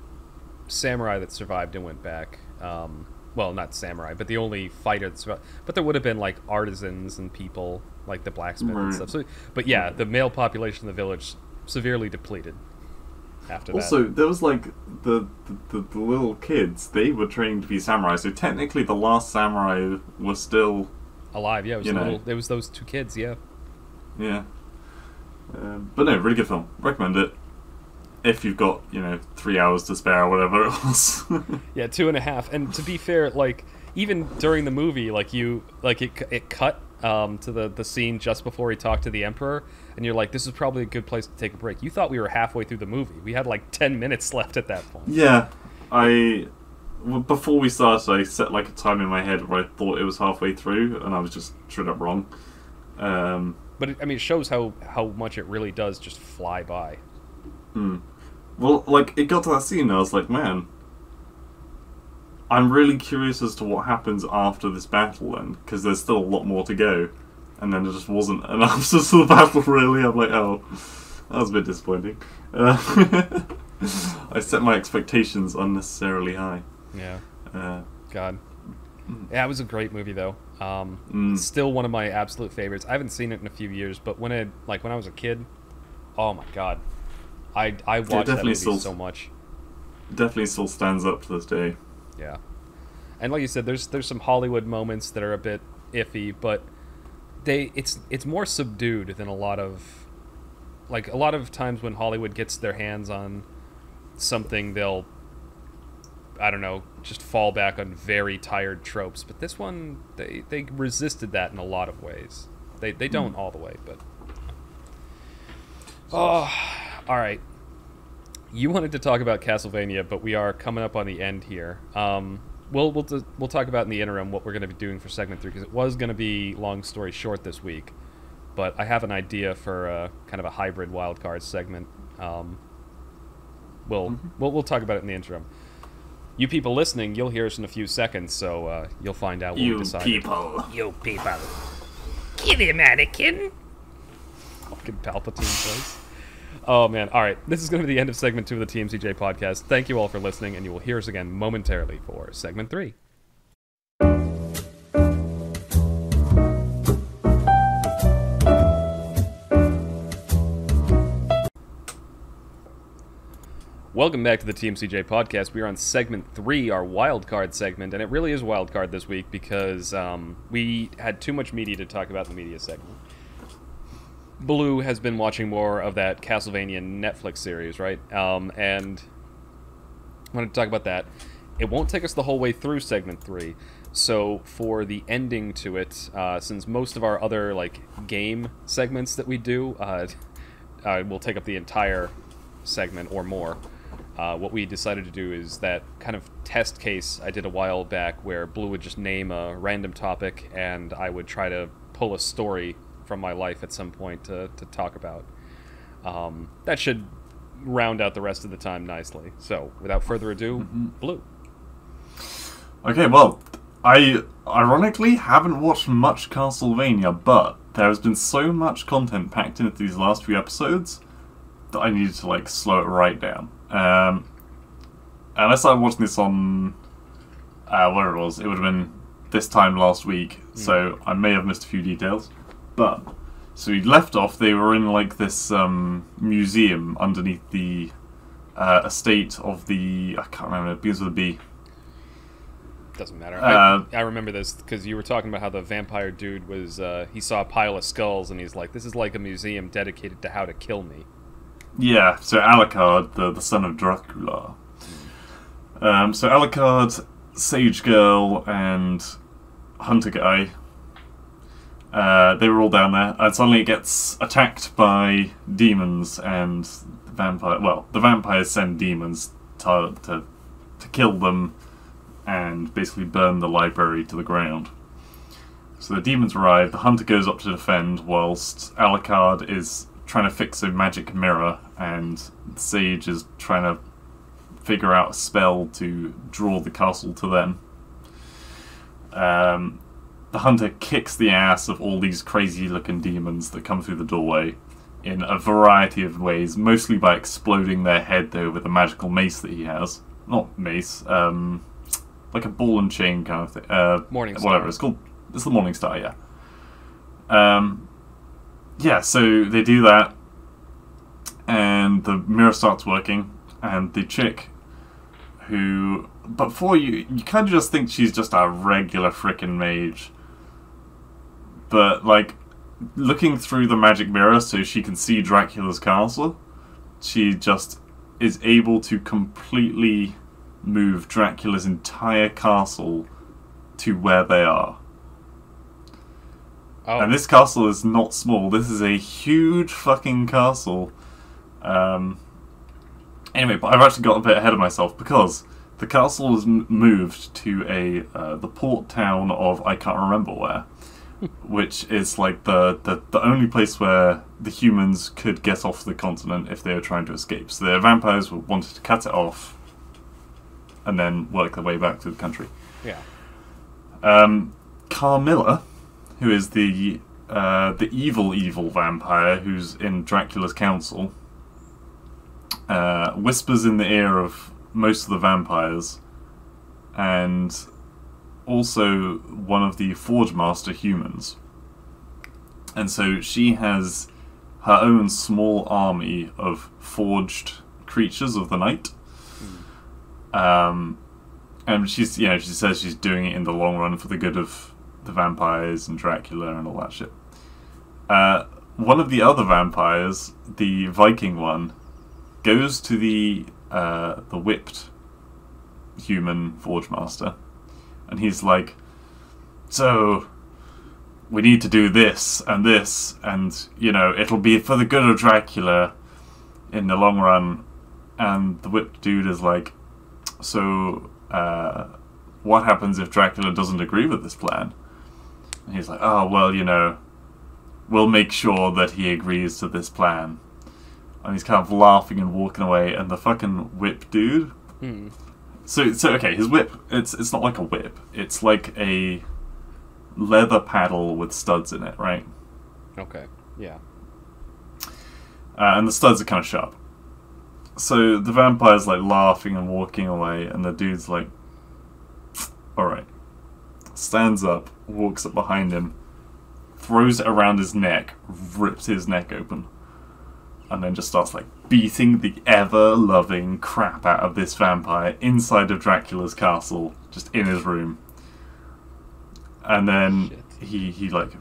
samurai that survived and went back. Um, well, not samurai, but the only fighter that survived. But there would have been, like, artisans and people, like the blacksmith right. and stuff. So, but yeah, the male population in the village severely depleted after that. Also, there was, like, the, the, the little kids, they were trained to be samurai. So technically the last samurai was still... alive, yeah. It was, little, it was those two kids, yeah. Yeah. Uh, but no, really good film. Recommend it. If you've got, you know, three hours to spare or whatever it was. Yeah, two and a half. And to be fair, like, even during the movie, like, you, like, it, it cut um, to the, the scene just before he talked to the Emperor, and you're like, this is probably a good place to take a break. You thought we were halfway through the movie. We had, like, ten minutes left at that point. Yeah. I... Before we started, I set, like, a time in my head where I thought it was halfway through, and I was just straight up wrong. Um... But, it, I mean, it shows how, how much it really does just fly by. Hmm. Well, like, it got to that scene, and I was like, man, I'm really curious as to what happens after this battle, then, because there's still a lot more to go. And then there just wasn't an answer to the battle, really. I'm like, oh, that was a bit disappointing. Uh, I set my expectations unnecessarily high. Yeah. Uh, God. Yeah, it was a great movie, though. Um, mm. Still one of my absolute favorites. I haven't seen it in a few years, but when I like when I was a kid, oh my God, I I watched that movie still, so much. Definitely still stands up to this day. Yeah, and like you said, there's there's some Hollywood moments that are a bit iffy, but they it's it's more subdued than a lot of like a lot of times when Hollywood gets their hands on something, they'll I don't know, just fall back on very tired tropes. But this one, they, they resisted that in a lot of ways. They they don't mm. all the way, but... Oh, all right. You wanted to talk about Castlevania, but we are coming up on the end here. Um, we'll, we'll, we'll talk about in the interim what we're going to be doing for segment three, because it was going to be long story short this week. But I have an idea for a, kind of a hybrid wildcard segment. Um, we'll, mm-hmm. we'll, we'll talk about it in the interim. You people listening, you'll hear us in a few seconds, so uh, you'll find out what we decided. You people. You people. Kill him, Anakin. Fucking Palpatine place. Oh, man. All right. This is going to be the end of segment two of the T M C J podcast. Thank you all for listening, and you will hear us again momentarily for segment three. Welcome back to the T M C J podcast. We are on segment three, our wildcard segment, and it really is wildcard this week because um, we had too much media to talk about in the media segment. Blue has been watching more of that Castlevania Netflix series, right? Um, and I wanted to talk about that. It won't take us the whole way through segment three, so for the ending to it, uh, since most of our other like game segments that we do uh, uh, will take up the entire segment or more, Uh, what we decided to do is that kind of test case I did a while back where Blue would just name a random topic and I would try to pull a story from my life at some point to, to talk about. Um, that should round out the rest of the time nicely. So, without further ado, mm-hmm. Blue. Okay, well, I ironically haven't watched much Castlevania, but there has been so much content packed into these last few episodes that I needed to, like, slow it right down. Um, and I started watching this on uh, where it was. It would have been this time last week, mm. so I may have missed a few details. But so we left off. They were in like this um, museum underneath the uh, estate of the I can't remember. It begins with a B. Doesn't matter. Uh, I, I remember this because you were talking about how the vampire dude was. Uh, he saw a pile of skulls and he's like, "This is like a museum dedicated to how to kill me." Yeah, so Alucard, the, the son of Dracula. Um, so Alucard, Sage Girl, and Hunter Guy, uh, they were all down there, and suddenly it gets attacked by demons and the vampire. Well, the vampires send demons to, to, to kill them and basically burn the library to the ground. So the demons arrive, the Hunter goes up to defend, whilst Alucard is trying to fix a magic mirror, and Sage is trying to figure out a spell to draw the castle to them. Um, the hunter kicks the ass of all these crazy looking demons that come through the doorway in a variety of ways, mostly by exploding their head, though, with a magical mace that he has. Not mace, um, like a ball and chain kind of thing. Uh, Morningstar. Whatever it's called. It's the Morningstar, yeah. Um, yeah, so they do that, and the mirror starts working, and the chick who... But for you, you kind of just think she's just a regular frickin' mage. But, like, looking through the magic mirror so she can see Dracula's castle, she just is able to completely move Dracula's entire castle to where they are. Oh. And this castle is not small. This is a huge fucking castle. Um, anyway, but I've actually got a bit ahead of myself, because the castle was moved to a uh, the port town of I can't remember where, which is like the, the, the only place where the humans could get off the continent if they were trying to escape. So the vampires wanted to cut it off and then work their way back to the country. Yeah. Um, Carmilla, who is the uh, the evil, evil vampire who's in Dracula's council, uh, whispers in the ear of most of the vampires, and also one of the Forge Master humans. And so she has her own small army of forged creatures of the night. Mm. Um, and she's, you know, she says she's doing it in the long run for the good of the vampires and Dracula and all that shit. Uh, one of the other vampires, the Viking one, goes to the uh, the whipped human Forge Master, and he's like, so we need to do this and this, and, you know, it'll be for the good of Dracula in the long run. And the whipped dude is like, so uh, what happens if Dracula doesn't agree with this plan? And he's like, oh, well, you know, we'll make sure that he agrees to this plan. And he's kind of laughing and walking away, and the fucking whip dude... Mm. So, so okay, his whip, it's it's not like a whip. It's like a leather paddle with studs in it, right? Okay, yeah. Uh, and the studs are kind of sharp. So the vampire's, like, laughing and walking away, and the dude's like, alright. Stands up, walks up behind him, throws it around his neck, rips his neck open, and then just starts, like, beating the ever-loving crap out of this vampire inside of Dracula's castle, just in his room. And then he, he, like,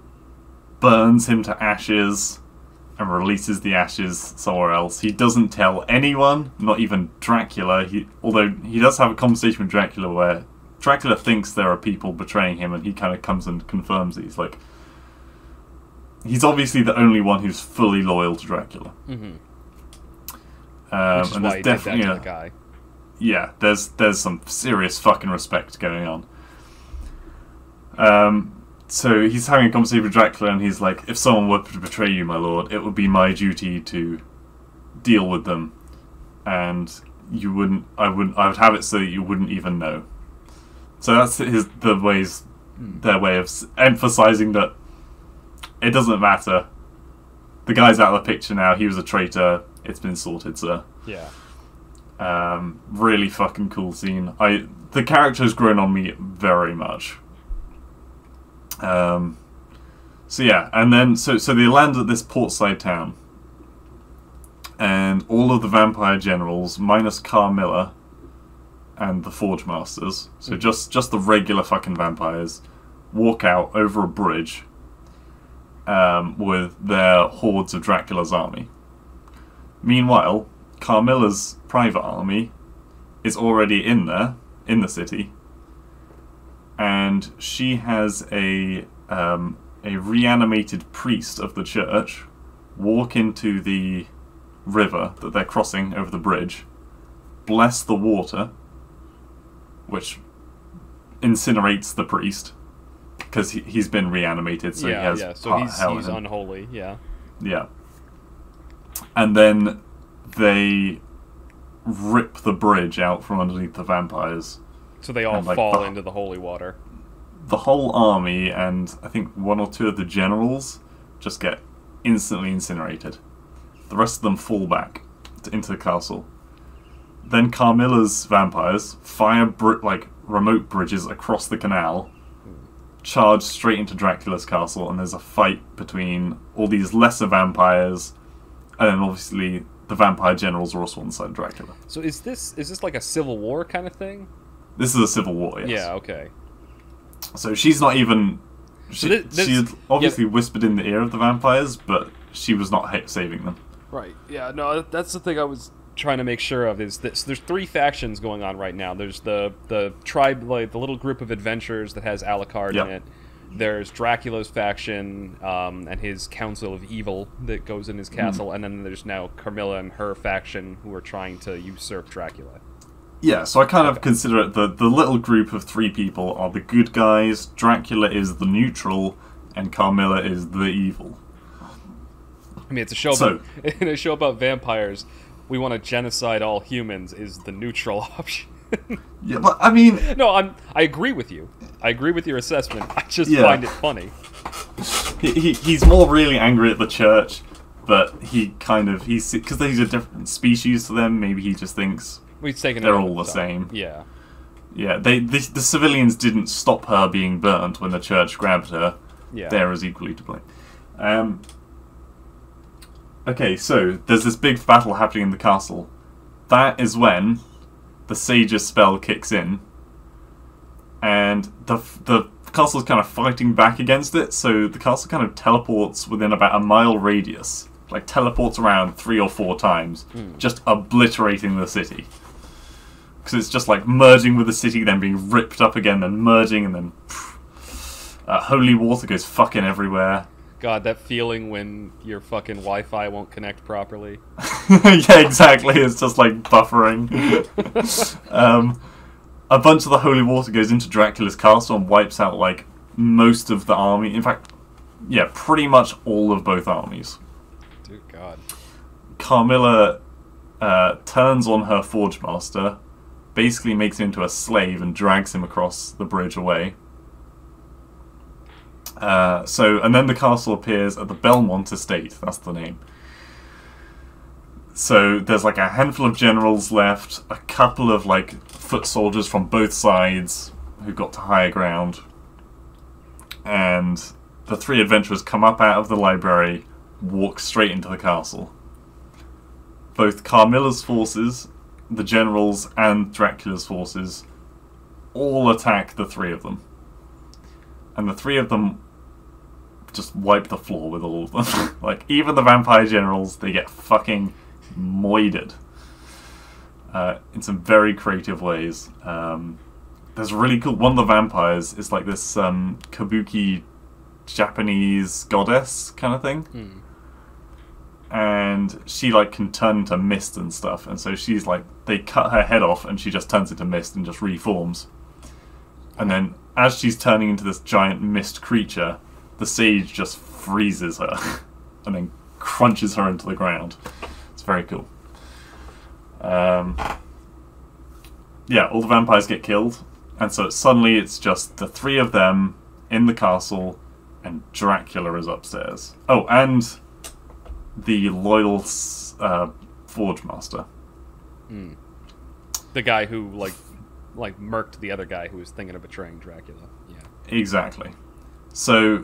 burns him to ashes and releases the ashes somewhere else. He doesn't tell anyone, not even Dracula, he, although he does have a conversation with Dracula where Dracula thinks there are people betraying him, and he kind of comes and confirms it. He's like... He's obviously the only one who's fully loyal to Dracula. Mm-hmm. Um, Which is and why he did that to the guy. Yeah, there's there's some serious fucking respect going on. Um, so he's having a conversation with Dracula, and he's like, if someone were to betray you, my lord, it would be my duty to deal with them, and you wouldn't. I wouldn't. I would have it so that you wouldn't even know. So that's his the ways, their way of emphasizing that. It doesn't matter. The guy's out of the picture now. He was a traitor. It's been sorted, sir. Yeah. Um, really fucking cool scene. I the character's grown on me very much. Um, so yeah, and then so so they land at this portside town, and all of the vampire generals, minus Carmilla, and the Forge Masters, so mm. just just the regular fucking vampires, walk out over a bridge. Um, with their hordes of Dracula's army. Meanwhile, Carmilla's private army is already in there, in the city, and she has a um, a reanimated priest of the church walk into the river that they're crossing over the bridge, bless the water, which incinerates the priest. Because he, he's been reanimated, so yeah, he has yeah. So part he's, hell he's in him. Unholy, yeah. Yeah. And then they rip the bridge out from underneath the vampires. So they all and, like, fall the, into the holy water. The whole army, and I think one or two of the generals, just get instantly incinerated. The rest of them fall back into the castle. Then Carmilla's vampires fire br like remote bridges across the canal, charge straight into Dracula's castle, and there's a fight between all these lesser vampires, and then obviously the vampire generals are also on the side of Dracula. So is this is this like a civil war kind of thing? This is a civil war, yes. Yeah, okay. So she's not even... She, so this, this, she's obviously yeah. whispered in the ear of the vampires, but she was not hit saving them. Right, yeah, no, that's the thing I was trying to make sure of, is that so there's three factions going on right now. There's the, the tribe, like, the little group of adventurers that has Alucard yep. in it. There's Dracula's faction um, and his Council of Evil that goes in his castle, mm. and then there's now Carmilla and her faction who are trying to usurp Dracula. Yeah, so I kind okay. of consider it the, the little group of three people are the good guys, Dracula is the neutral, and Carmilla is the evil. I mean, it's a show, so, about, in a show about vampires, we want to genocide all humans is the neutral option. Yeah, but I mean... No, I'm, I agree with you. I agree with your assessment. I just yeah. find it funny. He, he, he's more really angry at the church, but he kind of... Because he's, he's a different species to them, maybe he just thinks We've taken they're all the same. Yeah. Yeah, they, the, the civilians didn't stop her being burnt when the church grabbed her. Yeah. They're as equally to blame. Um... Okay, so there's this big battle happening in the castle. That is when the Sage's spell kicks in, and the the castle's kind of fighting back against it. So the castle kind of teleports within about a mile radius, like teleports around three or four times, mm. just obliterating the city. Because it's just like merging with the city, then being ripped up again, then merging, and then uh, holy water goes fucking everywhere. God, that feeling when your fucking Wi-Fi won't connect properly. Yeah, exactly. It's just like buffering. um, a bunch of the holy water goes into Dracula's castle and wipes out like most of the army. In fact, yeah, pretty much all of both armies. Dear God. Carmilla uh, turns on her Forge Master, basically makes him into a slave and drags him across the bridge away. Uh, so, and then the castle appears at the Belmont estate, that's the name. So there's like a handful of generals left, a couple of like foot soldiers from both sides who got to higher ground, and the three adventurers come up out of the library, walk straight into the castle. Both Carmilla's forces, the generals, and Dracula's forces all attack the three of them. And the three of them just wipe the floor with all of them. Like, even the vampire generals, they get fucking moided. Uh, in some very creative ways. Um, there's really cool... One of the vampires is like this um, kabuki Japanese goddess kind of thing. Hmm. And she, like, can turn into mist and stuff. And so she's like... They cut her head off and she just turns into mist and just reforms. And then... As she's turning into this giant mist creature, the sage just freezes her and then crunches her into the ground. It's very cool. Um, yeah, all the vampires get killed, and so suddenly it's just the three of them in the castle, and Dracula is upstairs. Oh, and the loyal uh, Forge Master. Mm. The guy who, like... like murked the other guy who was thinking of betraying Dracula. Yeah. Exactly. So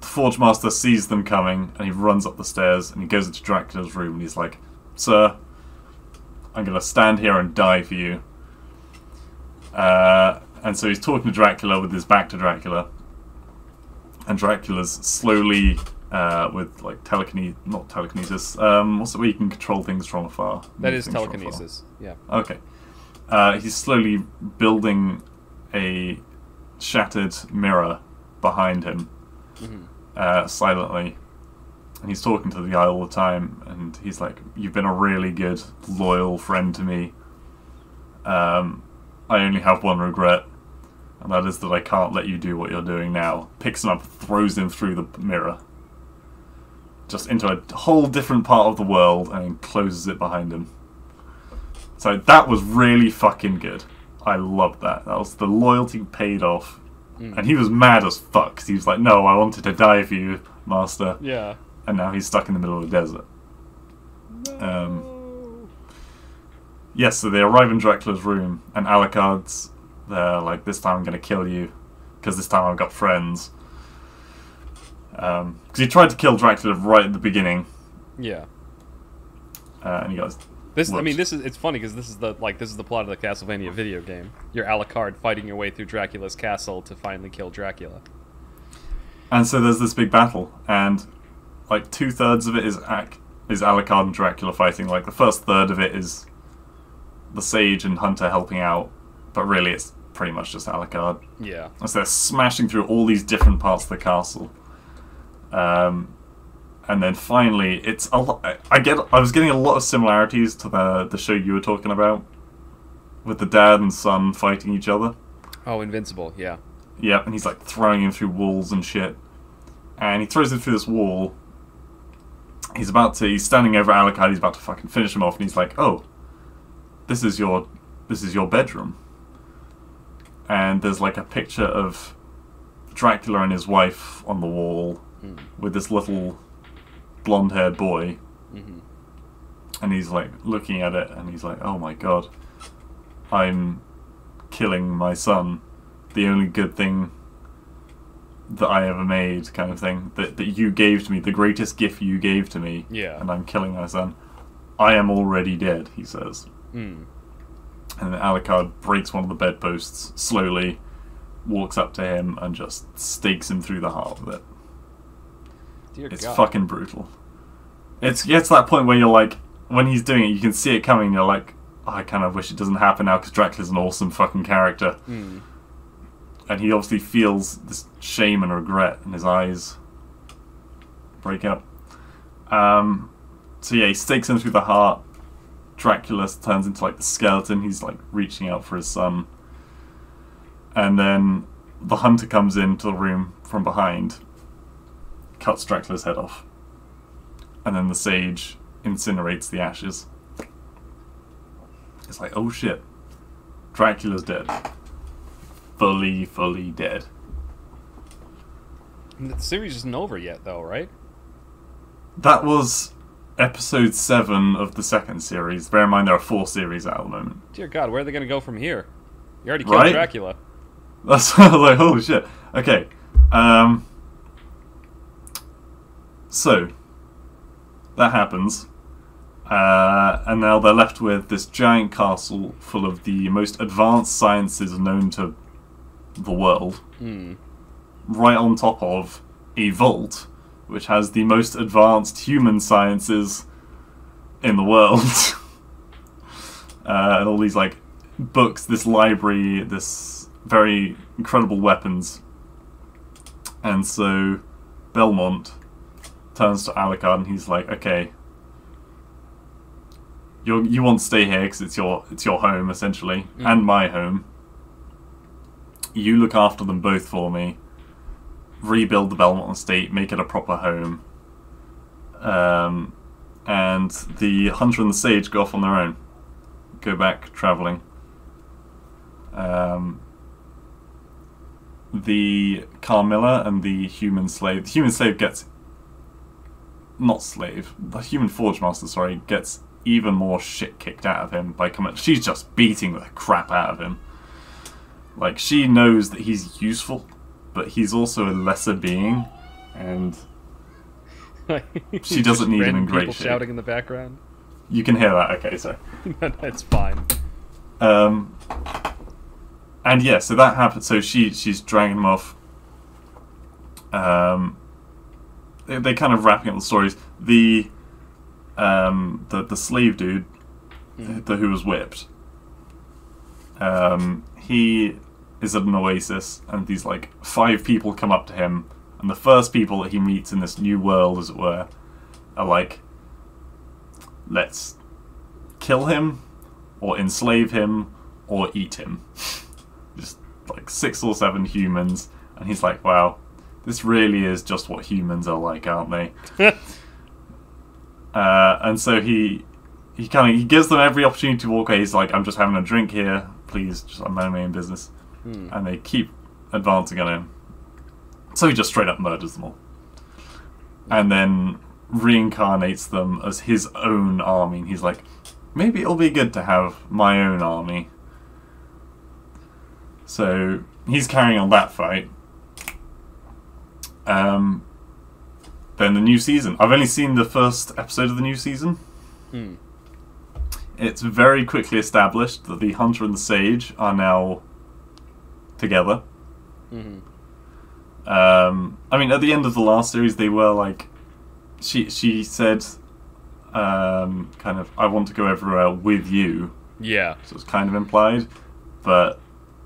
the Forge Master sees them coming and he runs up the stairs and he goes into Dracula's room and he's like, "Sir, I'm gonna stand here and die for you." Uh, and so he's talking to Dracula with his back to Dracula. And Dracula's slowly uh, with like telekinesis, not telekinesis, um, what's it where you can control things from afar? That is telekinesis. Yeah. Okay. Uh, he's slowly building a shattered mirror behind him, mm-hmm. uh, silently. And he's talking to the guy all the time, and he's like, "You've been a really good, loyal friend to me. Um, I only have one regret, and that is that I can't let you do what you're doing now." Picks him up, throws him through the mirror. Just into a whole different part of the world, and closes it behind him. So that was really fucking good. I loved that. That was the loyalty paid off. Mm. And he was mad as fuck. He was like, "No, I wanted to die for you, Master." Yeah. And now he's stuck in the middle of the desert. Um, yes, yeah, so they arrive in Dracula's room, and Alucard's there, like, this time I'm going to kill you, because this time I've got friends. Because um, he tried to kill Dracula right at the beginning. Yeah. Uh, and he goes. This, I mean, this is, it's funny because this is the, like, this is the plot of the Castlevania video game. You're Alucard fighting your way through Dracula's castle to finally kill Dracula. And so there's this big battle, and like two thirds of it is Ac is Alucard and Dracula fighting. Like the first third of it is the sage and hunter helping out, but really it's pretty much just Alucard. Yeah. And so they're smashing through all these different parts of the castle. Um. And then finally, it's a lot. I get. I was getting a lot of similarities to the the show you were talking about, with the dad and son fighting each other. Oh, Invincible, yeah. Yeah, and he's like throwing him through walls and shit, and he throws him through this wall. He's about to. He's standing over Alucard. He's about to fucking finish him off, and he's like, "Oh, this is your, this is your bedroom." And there's like a picture of Dracula and his wife on the wall mm. with this little blonde-haired boy, mm-hmm. and he's like looking at it, and he's like, "Oh my god, I'm killing my son. The only good thing that I ever made, kind of thing. That that you gave to me, the greatest gift you gave to me. Yeah, and I'm killing my son. I am already dead," he says. Mm. And then Alucard breaks one of the bedposts slowly, walks up to him, and just stakes him through the heart with it. Dear it's God. fucking brutal. It's gets that point where you're like, when he's doing it, you can see it coming. And you're like, oh, I kind of wish it doesn't happen now because Dracula's an awesome fucking character, mm. and he obviously feels this shame and regret, and his eyes break up. Um, so yeah, he stakes him through the heart. Dracula turns into like the skeleton. He's like reaching out for his son, and then the hunter comes into the room from behind. Cuts Dracula's head off, and then the sage incinerates the ashes. It's like, oh shit, Dracula's dead, fully, fully dead. And the series isn't over yet, though, right? That was episode seven of the second series. Bear in mind, there are four series out at the moment. Dear God, where are they going to go from here? You already killed right? Dracula. That's what I was like, oh shit. Okay. Um. So, that happens, uh, and now they're left with this giant castle full of the most advanced sciences known to the world, mm. right on top of a vault, which has the most advanced human sciences in the world. uh, and all these, like, books, this library, this very incredible weapons. And so, Belmont turns to Alucard and he's like, okay, you you want to stay here because it's your it's your home essentially, mm. and my home. You look after them both for me. Rebuild the Belmont estate, make it a proper home. Um, and the hunter and the sage go off on their own, go back traveling. Um. The Carmilla and the human slave. The human slave gets. Not slave, the human forge master, sorry, gets even more shit kicked out of him by coming. She's just beating the crap out of him. Like, she knows that he's useful, but he's also a lesser being, and she doesn't need him in great shape. People shouting in the background. You can hear that, okay, so. That's fine. Um, and yeah, so that happened, so she, she's dragging him off. Um... They kind of wrapping up the stories. The, um, the the slave dude, mm. the, who was whipped. Um, he is at an oasis, and these like five people come up to him, and the first people that he meets in this new world, as it were, are like, let's kill him, or enslave him, or eat him. Just like six or seven humans, and he's like, wow. This really is just what humans are like, aren't they? uh, and so he he kind of he gives them every opportunity to walk away. He's like, I'm just having a drink here. Please, just I'm minding my own business. Hmm. And they keep advancing on him. So he just straight up murders them all. And then reincarnates them as his own army, and he's like, maybe it'll be good to have my own army. So he's carrying on that fight. Um, then the new season. I've only seen the first episode of the new season. Hmm. It's very quickly established that the hunter and the sage are now together. Mm-hmm. um, I mean, at the end of the last series, they were like, she she said, um, kind of, I want to go everywhere with you. Yeah. So it's kind of implied, but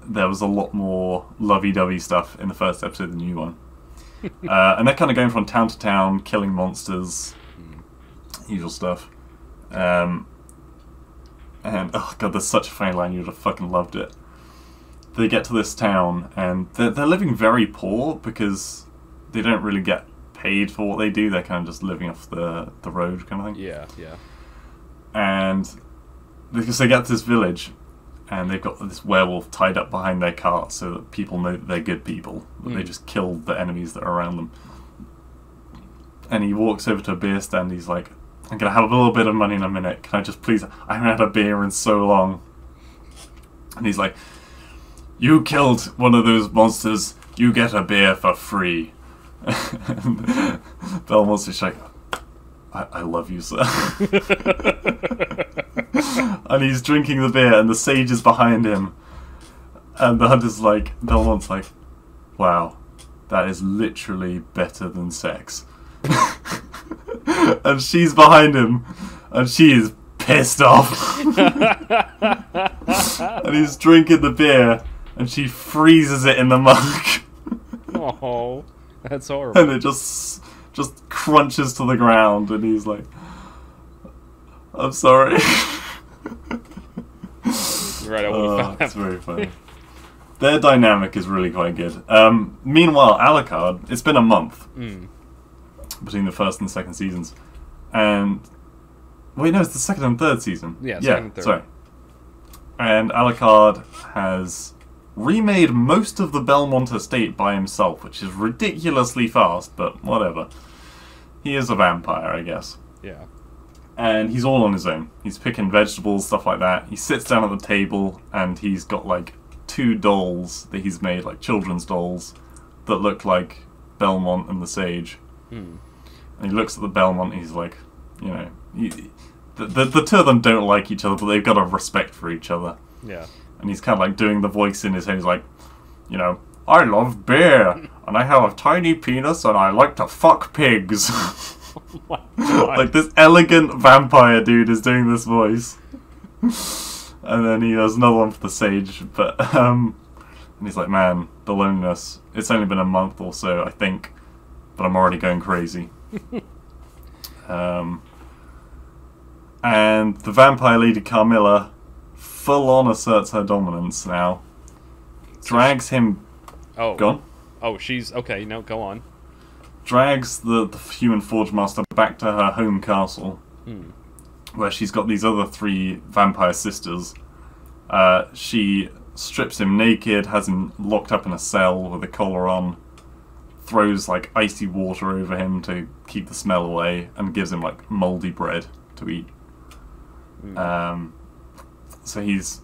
there was a lot more lovey-dovey stuff in the first episode of the new one. Uh, and they're kind of going from town to town, killing monsters, usual stuff. Um, and, oh god, there's such a funny line, you would have fucking loved it. They get to this town, and they're, they're living very poor, because they don't really get paid for what they do, they're kind of just living off the, the road kind of thing. Yeah, yeah. And, because they get to this village, and they've got this werewolf tied up behind their cart so that people know that they're good people, that mm. they just killed the enemies that are around them. And he walks over to a beer stand, he's like, I'm gonna have a little bit of money in a minute, can I just please, I haven't had a beer in so long. And he's like, you killed one of those monsters, you get a beer for free. And Belmont's just like, I, I love you, sir. And he's drinking the beer, and the sage is behind him. And the hunter's like, Belmont's like, wow, that is literally better than sex. And she's behind him, and she is pissed off. And he's drinking the beer, and she freezes it in the mug. Oh, that's horrible. And it just... just crunches to the ground, and he's like, I'm sorry. Right, I oh, it's very funny. Their dynamic is really quite good. Um, meanwhile, Alucard, it's been a month mm. between the first and second seasons. And, wait, no, it's the second and third season. Yeah, yeah, second and third. Sorry. And Alucard has remade most of the Belmont estate by himself, which is ridiculously fast, but whatever. He is a vampire, I guess. Yeah. And he's all on his own. He's picking vegetables, stuff like that. He sits down at the table, and he's got, like, two dolls that he's made, like, children's dolls, that look like Belmont and the Sage. Hmm. And he looks at the Belmont, and he's like, you know... He, the, the, the two of them don't like each other, but they've got a respect for each other. Yeah. And he's kind of like doing the voice in his head. He's like, you know, I love beer, and I have a tiny penis, and I like to fuck pigs. Oh my God. Like this elegant vampire dude is doing this voice. And then he has another one for the sage, but um, and he's like, man, the loneliness. It's only been a month or so, I think, but I'm already going crazy. um, and the vampire lady Carmilla full on asserts her dominance now. Drags him... Oh. Gone? Oh, she's... Okay, no, go on. Drags the, the human forge master back to her home castle, hmm. where she's got these other three vampire sisters. Uh, she strips him naked, has him locked up in a cell with a collar on, throws, like, icy water over him to keep the smell away, and gives him, like, mouldy bread to eat. Hmm. Um... So he's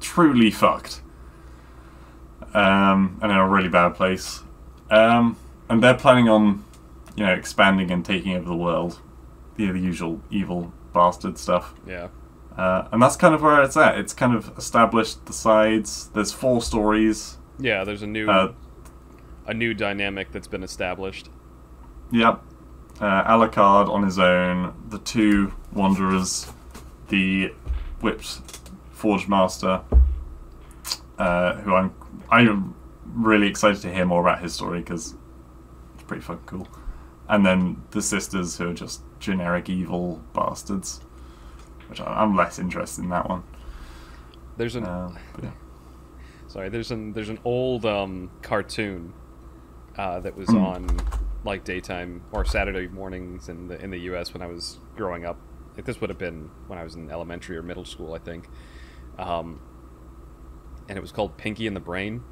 truly fucked. Um, and in a really bad place. Um, and they're planning on, you know, expanding and taking over the world. You know, the usual evil bastard stuff. Yeah. Uh, and that's kind of where it's at. It's kind of established the sides. There's four stories. Yeah, there's a new uh, a new dynamic that's been established. Yep. Uh, Alucard on his own. The two wanderers. The... whipped Forge Master, uh, who I'm I'm really excited to hear more about his story, because it's pretty fucking cool. And then the sisters, who are just generic evil bastards, which I'm less interested in that one. There's an uh, yeah. sorry, there's an there's an old um, cartoon uh, that was mm. on like daytime or Saturday mornings in the in the U S when I was growing up. Like, this would have been when I was in elementary or middle school, I think. Um, and it was called Pinky and the Brain.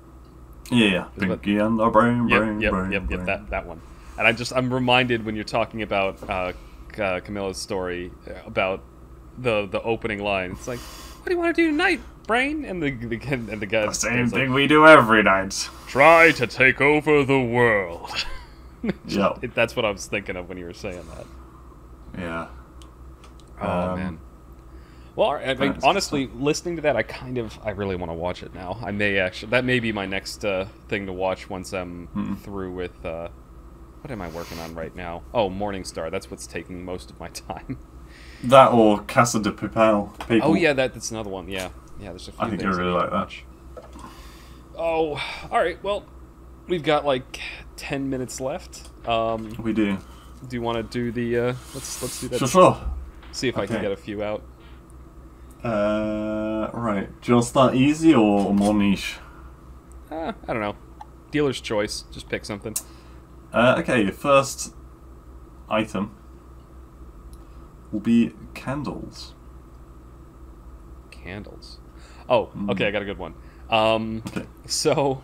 Yeah, Pinky about... and the Brain, Brain, yep, yep, Brain, yep, brain. Yep, that, that one. And I just, I'm reminded when you're talking about uh, uh, Camilla's story about the the opening line. It's like, what do you want to do tonight, brain? And the, the, and the guy... The same thing like, we do every night. Try to take over the world. Yep. It, that's what I was thinking of when you were saying that. Yeah. Oh, um, man. Well, I mean, honestly, listening to that, I kind of, I really want to watch it now. I may actually, that may be my next uh, thing to watch once I'm mm-mm. through with, uh, what am I working on right now? Oh, Morningstar, that's what's taking most of my time. That or Casa de Papel. People. Oh yeah, that, that's another one, yeah. Yeah, there's a few I think things I really I like that. Watch. Oh, alright, well, we've got like ten minutes left. Um, we do. Do you want to do the, uh, let's, let's do that. Sure, sure. See if okay. I can get a few out. Uh, right. Do you want to start easy or more niche? Uh, I don't know. Dealer's choice. Just pick something. Uh, okay, first item will be candles. Candles. Oh, okay, I got a good one. Um, okay. So,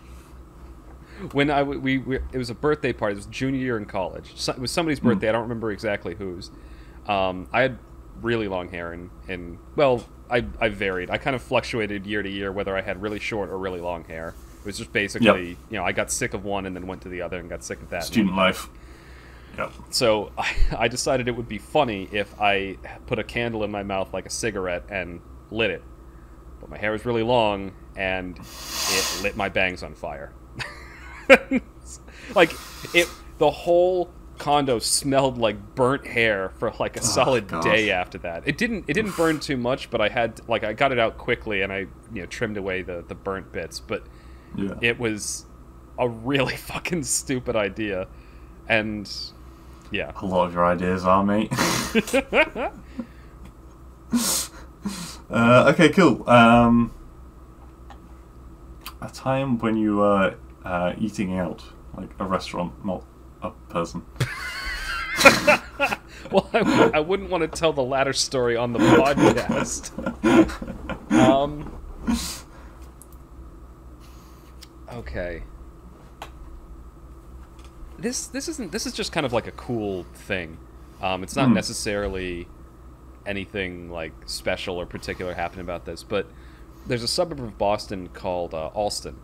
when I, we, we, it was a birthday party. It was junior year in college. So, it was somebody's birthday. Mm. I don't remember exactly whose. Um, I had really long hair and, and well... I, I varied. I kind of fluctuated year to year whether I had really short or really long hair. It was just basically, yep. you know, I got sick of one and then went to the other and got sick of that. Student life. Yep. So I, I decided it would be funny if I put a candle in my mouth like a cigarette and lit it. But my hair was really long and it lit my bangs on fire. Like, it, the whole condo smelled like burnt hair for like a oh, solid gosh. day after that. It didn't it didn't burn too much, but I had like I got it out quickly and I you know trimmed away the the burnt bits, but yeah. it was a really fucking stupid idea. And yeah. A lot of your ideas are, mate. uh, okay, cool. Um a time when you were uh eating out, like a restaurant, not a person. Well, I, w I wouldn't want to tell the latter story on the podcast. Um. Okay. This this isn't this is just kind of like a cool thing. Um, it's not mm. necessarily anything like special or particular happened about this, but there's a suburb of Boston called uh, Allston.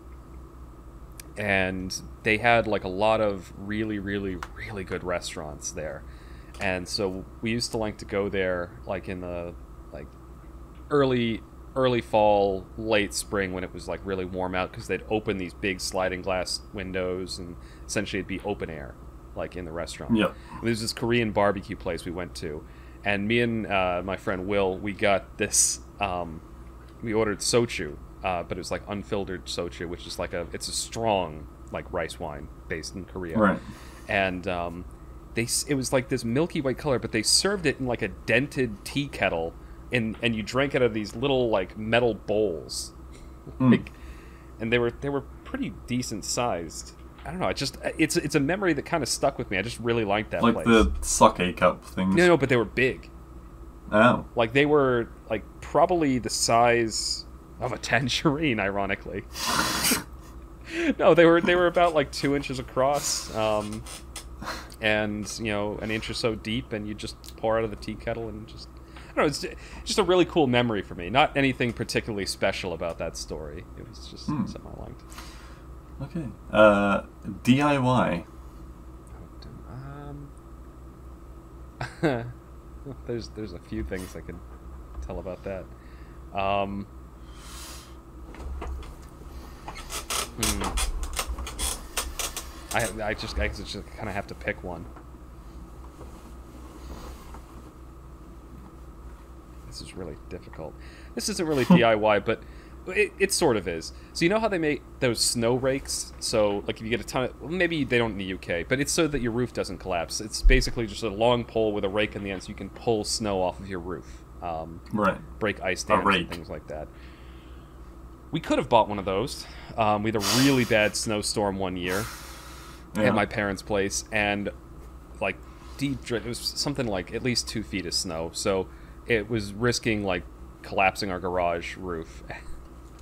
And they had like a lot of really, really, really good restaurants there, and so we used to like to go there like in the like early, early fall, late spring when it was like really warm out, because they'd open these big sliding glass windows and essentially it'd be open air, like in the restaurant. Yeah. There's this Korean barbecue place we went to, and me and uh, my friend Will, we got this. Um, we ordered soju. Uh, but it was like unfiltered soju, which is like a it's a strong like rice wine based in Korea, right? And um, they it was like this milky white color, but they served it in like a dented tea kettle, and and you drank out of these little like metal bowls, mm. like, and they were they were pretty decent sized. I don't know. I just it's it's a memory that kind of stuck with me. I just really liked that like place. Like the sake cup things. No, no, but they were big. Oh, like they were like probably the size of a tangerine, ironically. No, they were they were about like two inches across, um, and you know an inch or so deep, and you just pour out of the tea kettle and just I don't know. It's just a really cool memory for me. Not anything particularly special about that story. It was just hmm. something I liked. Okay, uh, D I Y. Um, there's there's a few things I could tell about that. Um. Hmm. I I just I just kind of have to pick one. This is really difficult. This isn't really D I Y, but it it sort of is. So you know how they make those snow rakes? So like if you get a ton of well, maybe they don't in the U K, but it's so that your roof doesn't collapse. It's basically just a long pole with a rake in the end, so you can pull snow off of your roof. Um, right. Break ice dams and things like that. We could have bought one of those. Um, we had a really bad snowstorm one year yeah. at my parents' place, and like deep, it was something like at least two feet of snow. So it was risking like collapsing our garage roof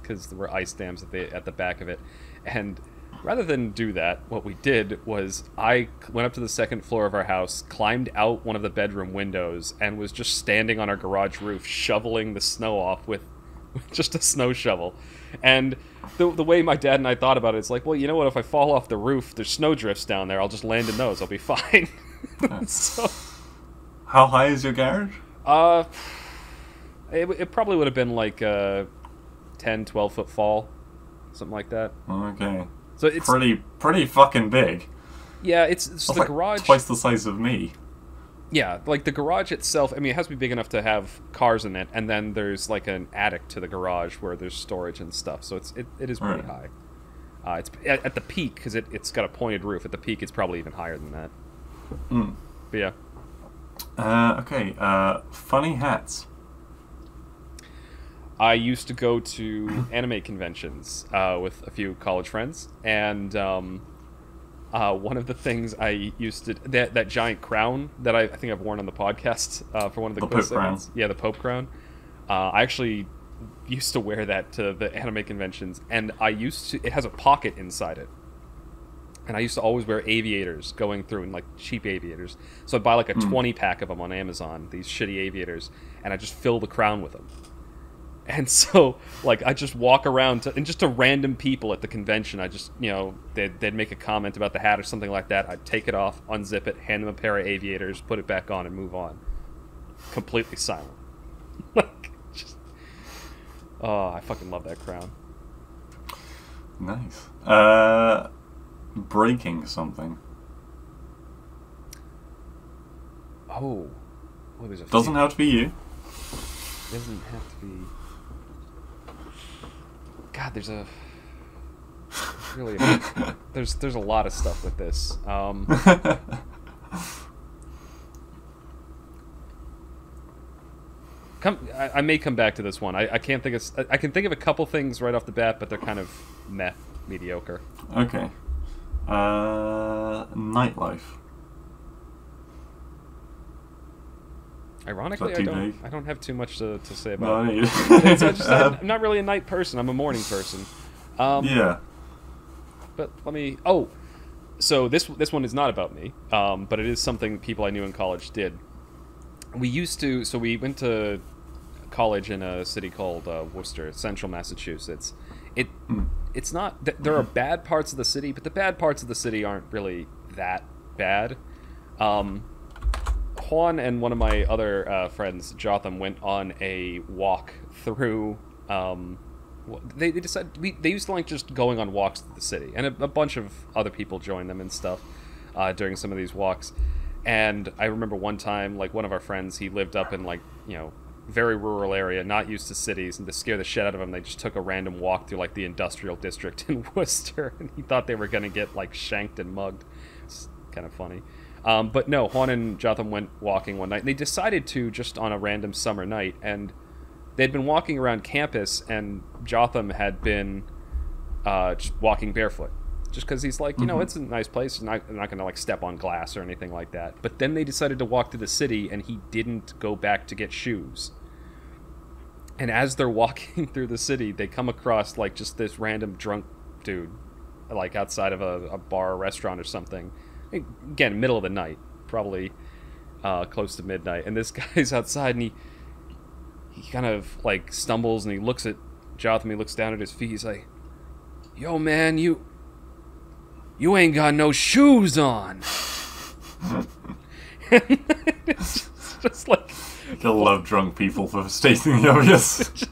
because there were ice dams at the at the back of it. And Rather than do that, what we did was I went up to the second floor of our house, climbed out one of the bedroom windows, and was just standing on our garage roof, shoveling the snow off with just a snow shovel. And the, the way my dad and I thought about it, it's like, well, you know what? If I fall off the roof, there's snow drifts down there. I'll just land in those. I'll be fine. So, how high is your garage? Uh, it, it probably would have been like a ten, twelve foot fall, something like that. Okay. So it's pretty, pretty fucking big. Yeah, it's, it's the like garage twice the size of me. Yeah, like the garage itself. I mean, it has to be big enough to have cars in it, and then there's like an attic to the garage where there's storage and stuff. So it's it, it is pretty right. high. Uh, it's at, at the peak because it it's got a pointed roof. At the peak, it's probably even higher than that. Mm. But yeah. Uh, okay. Uh, funny hats. I used to go to anime conventions uh, with a few college friends, and um, uh, one of the things I used to that that giant crown that I, I think I've worn on the podcast uh, for one of the, the Pope crown. Yeah, the Pope crown. Uh, I actually used to wear that to the anime conventions, and I used to. It has a pocket inside it, and I used to always wear aviators going through, and like cheap aviators. So I'd buy like a mm. twenty pack of them on Amazon, these shitty aviators, and I just fill the crown with them. And so, like, I just walk around, to, and just to random people at the convention, I just, you know, they'd, they'd make a comment about the hat or something like that. I'd take it off, unzip it, hand them a pair of aviators, put it back on, and move on. Completely silent. Like, just... Oh, I fucking love that crown. Nice. Uh, breaking something. Oh. Well, there's a Doesn't have to be you. Doesn't have to be... God, there's a really a, there's there's a lot of stuff with this. Um, come, I, I may come back to this one. I, I can't think of. I can think of a couple things right off the bat, but they're kind of meh, mediocre. Okay. Uh, nightlife. Ironically, I don't. Big? I don't have too much to, to say about no, it. It's, it's just, um, I'm not really a night person. I'm a morning person. Um, yeah. But let me. Oh, so this this one is not about me, um, but it is something people I knew in college did. We used to. So we went to college in a city called uh, Worcester, central Massachusetts. It mm. it's not. Th there are bad parts of the city, but the bad parts of the city aren't really that bad. Um, Juan and one of my other uh, friends, Jotham, went on a walk through. Um, they they decided we, they used to like just going on walks through the city, and a, a bunch of other people joined them and stuff uh, during some of these walks. And I remember one time, like one of our friends, he lived up in like you know very rural area, not used to cities, and to scare the shit out of him, they just took a random walk through like the industrial district in Worcester, and he thought they were gonna get like shanked and mugged. It's kind of funny. Um, but no, Juan and Jotham went walking one night, and they decided to just on a random summer night, and they'd been walking around campus, and Jotham had been uh, just walking barefoot, just because he's like, you know, mm-hmm. it's a nice place, I'm not, I'm not going to like step on glass or anything like that. But then they decided to walk through the city, and he didn't go back to get shoes. And as they're walking through the city, they come across like just this random drunk dude, like outside of a, a bar or restaurant or something. Again, middle of the night, probably uh, close to midnight, and this guy's outside, and he he kind of like stumbles, and he looks at Jotham, he looks down at his feet, he's like, "Yo, man, you you ain't got no shoes on." It's just, just like, I love drunk people for stating the obvious. just,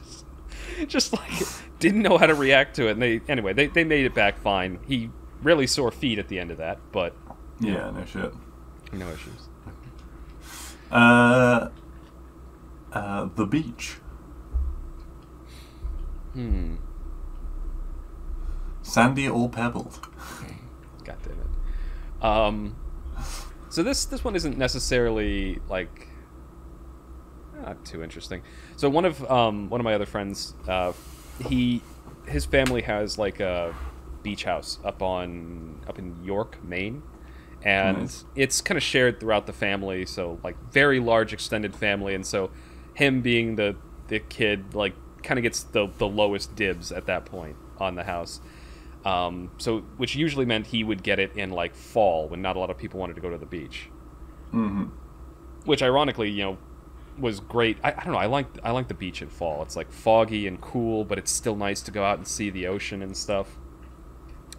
just like didn't know how to react to it, and they anyway they they made it back fine. He really sore feet at the end of that, but. Yeah, no shit. No issues. Uh, uh, the beach. Hmm. Sandy or pebbled? God damn it. Um. So this this one isn't necessarily like not too interesting. So one of um one of my other friends, uh, he his family has like a beach house up on up in York, Maine. And nice. It's kind of shared throughout the family, so like very large extended family, and so him being the the kid like kind of gets the the lowest dibs at that point on the house. Um, so, which usually meant he would get it in like fall when not a lot of people wanted to go to the beach. Mm-hmm. Which ironically, you know, was great. I, I don't know. I like I like the beach in fall. It's like foggy and cool, but it's still nice to go out and see the ocean and stuff.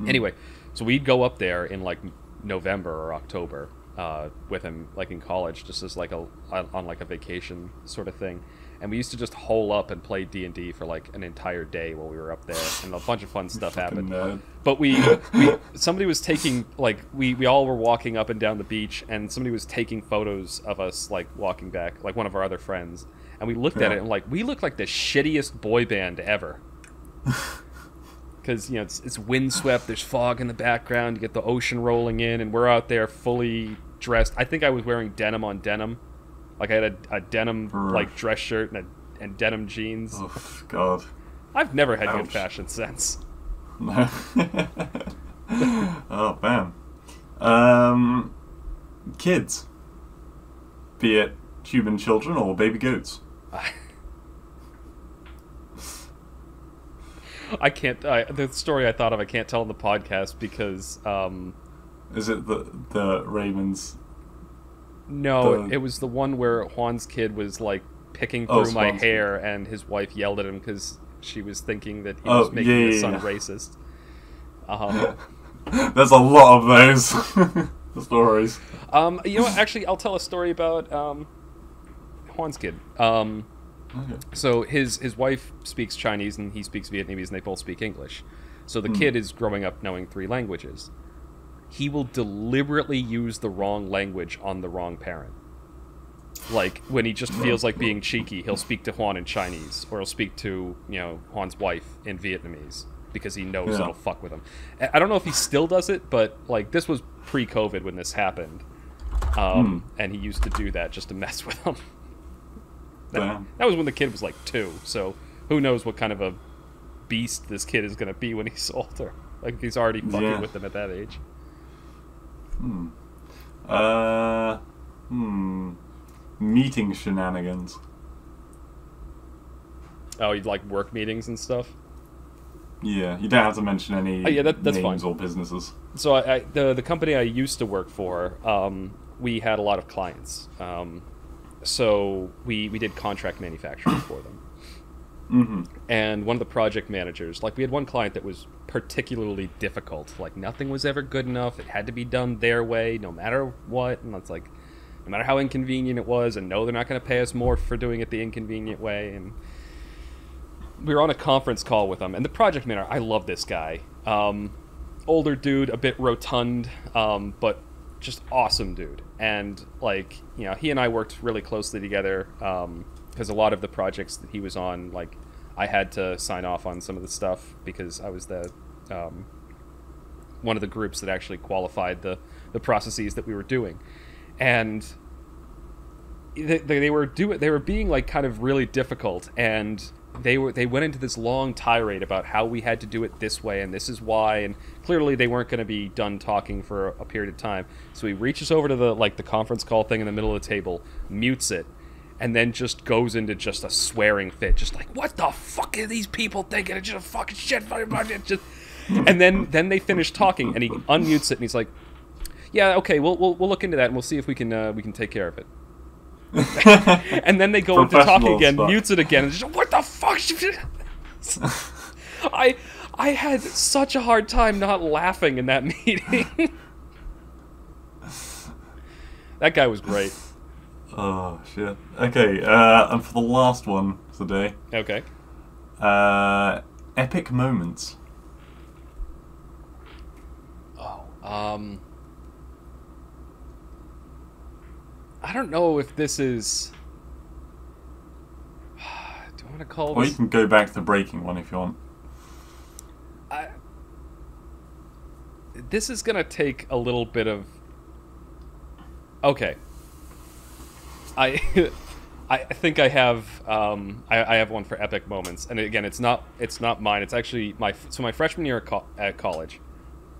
Mm. Anyway, so we'd go up there in like November or October uh, with him, like in college, just as like a on like a vacation sort of thing. And we used to just hole up and play D and D for like an entire day while we were up there, and a bunch of fun stuff happened. Mad. But we, we, somebody was taking like we, we all were walking up and down the beach, and somebody was taking photos of us like walking back, like one of our other friends. And we looked yeah. at it and like we look like the shittiest boy band ever, because you know it's it's windswept, there's fog in the background, you get the ocean rolling in, and we're out there fully dressed. I think I was wearing denim on denim. Like I had a, a denim Brr. like dress shirt and a, and denim jeans. Oh God! I've never had Ouch. good fashion sense. No. Oh man. Um, kids, be it human children or baby goats. I can't. I, the story I thought of, I can't tell on the podcast because. Um, Is it the the Raymond's? No, the... it was the one where Juan's kid was like picking through oh, my Juan's hair, kid. And his wife yelled at him because she was thinking that he oh, was making yeah, his son yeah. racist. Um, There's a lot of those stories. Um, you know what? Actually, I'll tell a story about um, Juan's kid. Um, okay. So his his wife speaks Chinese and he speaks Vietnamese, and they both speak English. So the hmm. kid is growing up knowing three languages. He will deliberately use the wrong language on the wrong parent. Like, when he just feels like being cheeky, he'll speak to Juan in Chinese, or he'll speak to, you know, Juan's wife in Vietnamese, because he knows yeah. it'll fuck with him. I don't know if he still does it, but, like, this was pre-COVID when this happened. Um, mm. And he used to do that just to mess with him. that, that was when the kid was, like, two, so who knows what kind of a beast this kid is going to be when he's older. Like, he's already fucking yeah. with them at that age. Hmm. Uh. Hmm. Meeting shenanigans. Oh, you'd like work meetings and stuff? Yeah, you don't have to mention any oh, yeah, that, that's names fine. or businesses. So I, I, the the company I used to work for, um, we had a lot of clients. Um, so we we did contract manufacturing for them. Mm-hmm. And one of the project managers, like we had one client that was particularly difficult. Like nothing was ever good enough. It had to be done their way, no matter what. And it's like, no matter how inconvenient it was, and no, they're not going to pay us more for doing it the inconvenient way. And we were on a conference call with them, and the project manager, I love this guy. Um, older dude, a bit rotund, um, but just awesome dude. And like, you know, he and I worked really closely together. Um, Because a lot of the projects that he was on, like, I had to sign off on some of the stuff because I was the um, one of the groups that actually qualified the, the processes that we were doing, and they, they were do they were being like kind of really difficult, and they were they went into this long tirade about how we had to do it this way and this is why, and clearly they weren't going to be done talking for a period of time. So he reaches over to the like the conference call thing in the middle of the table, mutes it. And then just goes into just a swearing fit. Just like, what the fuck are these people thinking? It's just fucking shit. Just... And then, then they finish talking, and he unmutes it, and he's like, yeah, okay, we'll, we'll, we'll look into that, and we'll see if we can uh, we can take care of it. And then they go into talking again, stuff. mutes it again, and just, what the fuck? I, I had such a hard time not laughing in that meeting. That guy was great. Oh, shit. Okay, uh, and for the last one today. Okay. Uh, epic moments. Oh, um... I don't know if this is... Do I want to call this... Or you can go back to the breaking one if you want. I... This is going to take a little bit of... Okay. I, I think I have um, I, I have one for epic moments, and again, it's not it's not mine. It's actually my so my freshman year at, co at college,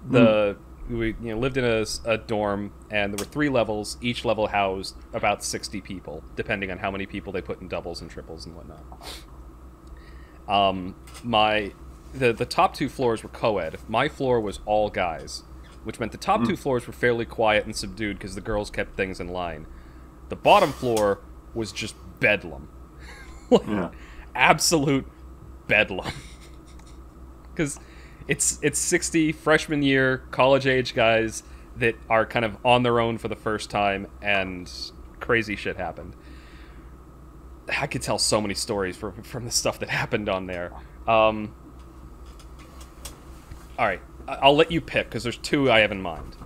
the mm. we you know, lived in a, a dorm, and there were three levels. Each level housed about sixty people, depending on how many people they put in doubles and triples and whatnot. Um, my the the top two floors were co-ed. My floor was all guys, which meant the top mm. two floors were fairly quiet and subdued because the girls kept things in line. The bottom floor was just bedlam. Like, yeah. Absolute bedlam. Because it's it's sixty freshman year college age guys that are kind of on their own for the first time, and crazy shit happened. I could tell so many stories from, from the stuff that happened on there. Um, all right, I'll let you pick because there's two I have in mind.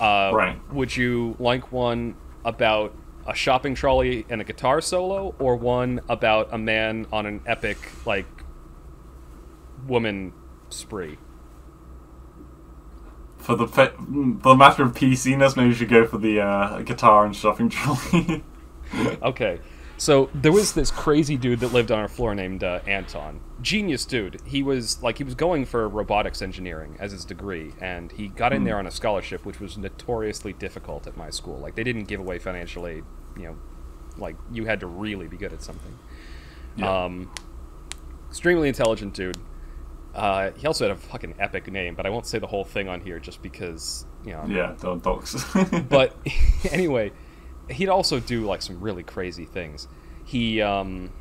Uh, right. Would you like one about a shopping trolley and a guitar solo, or one about a man on an epic like woman spree? For the pe the matter of P C-ness, maybe you should go for the uh, guitar and shopping trolley. Okay. So there was this crazy dude that lived on our floor named uh, Anton. Genius dude. He was like he was going for robotics engineering as his degree, and he got in there on a scholarship, which was notoriously difficult at my school. Like, they didn't give away financial aid, you know, like you had to really be good at something. Yeah. Um, extremely intelligent dude. Uh, he also had a fucking epic name, but I won't say the whole thing on here just because, you know. Yeah, don't dox. But anyway, he'd also do like some really crazy things. He um,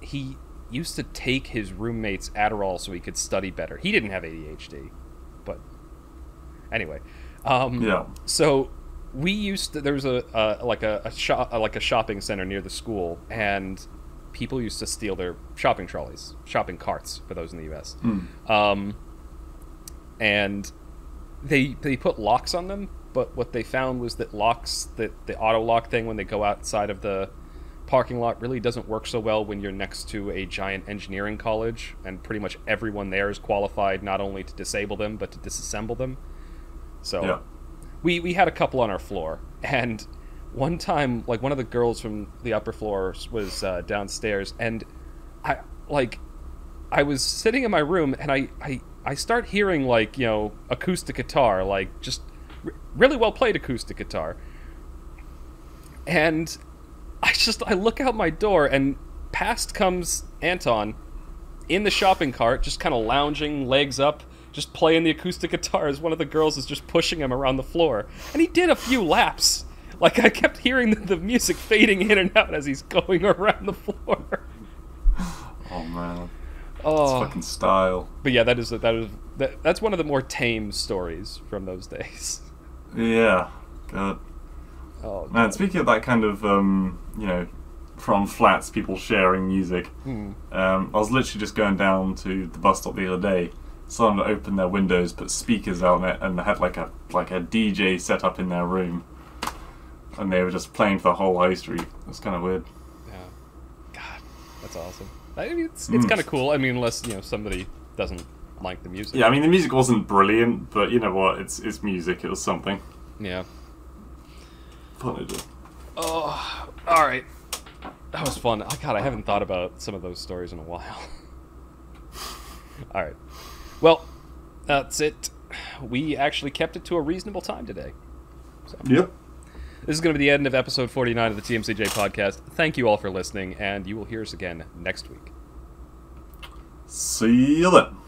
he used to take his roommate's Adderall so he could study better. He didn't have A D H D, but anyway. Um, yeah. So we used to, there was a uh, like a, a shop like a shopping center near the school, and people used to steal their shopping trolleys, shopping carts for those in the U S Mm. Um, and they they put locks on them. But what they found was that locks, that the auto lock thing when they go outside of the parking lot really doesn't work so well when you're next to a giant engineering college and pretty much everyone there is qualified not only to disable them, but to disassemble them. So yeah. we, we had a couple on our floor. And one time, like, one of the girls from the upper floor was uh, downstairs, and I, like, I was sitting in my room, and I, I, I start hearing, like, you know, acoustic guitar, like, just... really well played acoustic guitar, and I just I look out my door, and past comes Anton in the shopping cart, just kind of lounging, legs up, just playing the acoustic guitar as one of the girls is just pushing him around the floor. And he did a few laps. Like, I kept hearing the, the music fading in and out as he's going around the floor. Oh man, oh, that's fucking style. But yeah, that is that is that, that's one of the more tame stories from those days. Yeah, God. Oh, God. Man, speaking of that kind of, um, you know, from flats, people sharing music, hmm. um, I was literally just going down to the bus stop the other day. Someone had opened their windows, put speakers out on it, and they had like a like a D J set up in their room, and they were just playing for the whole high street. It was kind of weird. Yeah, God, that's awesome. I mean, it's it's mm. kind of cool. I mean, unless, you know, somebody doesn't like the music. Yeah, I mean, the music wasn't brilliant, but you know what? It's it's music. It was something. Yeah. Apologies. Oh, all right. That was fun. Oh, God, I haven't thought about some of those stories in a while. All right. Well, that's it. We actually kept it to a reasonable time today. So. Yep. This is going to be the end of episode forty-nine of the T M C J podcast. Thank you all for listening, and you will hear us again next week. See you then.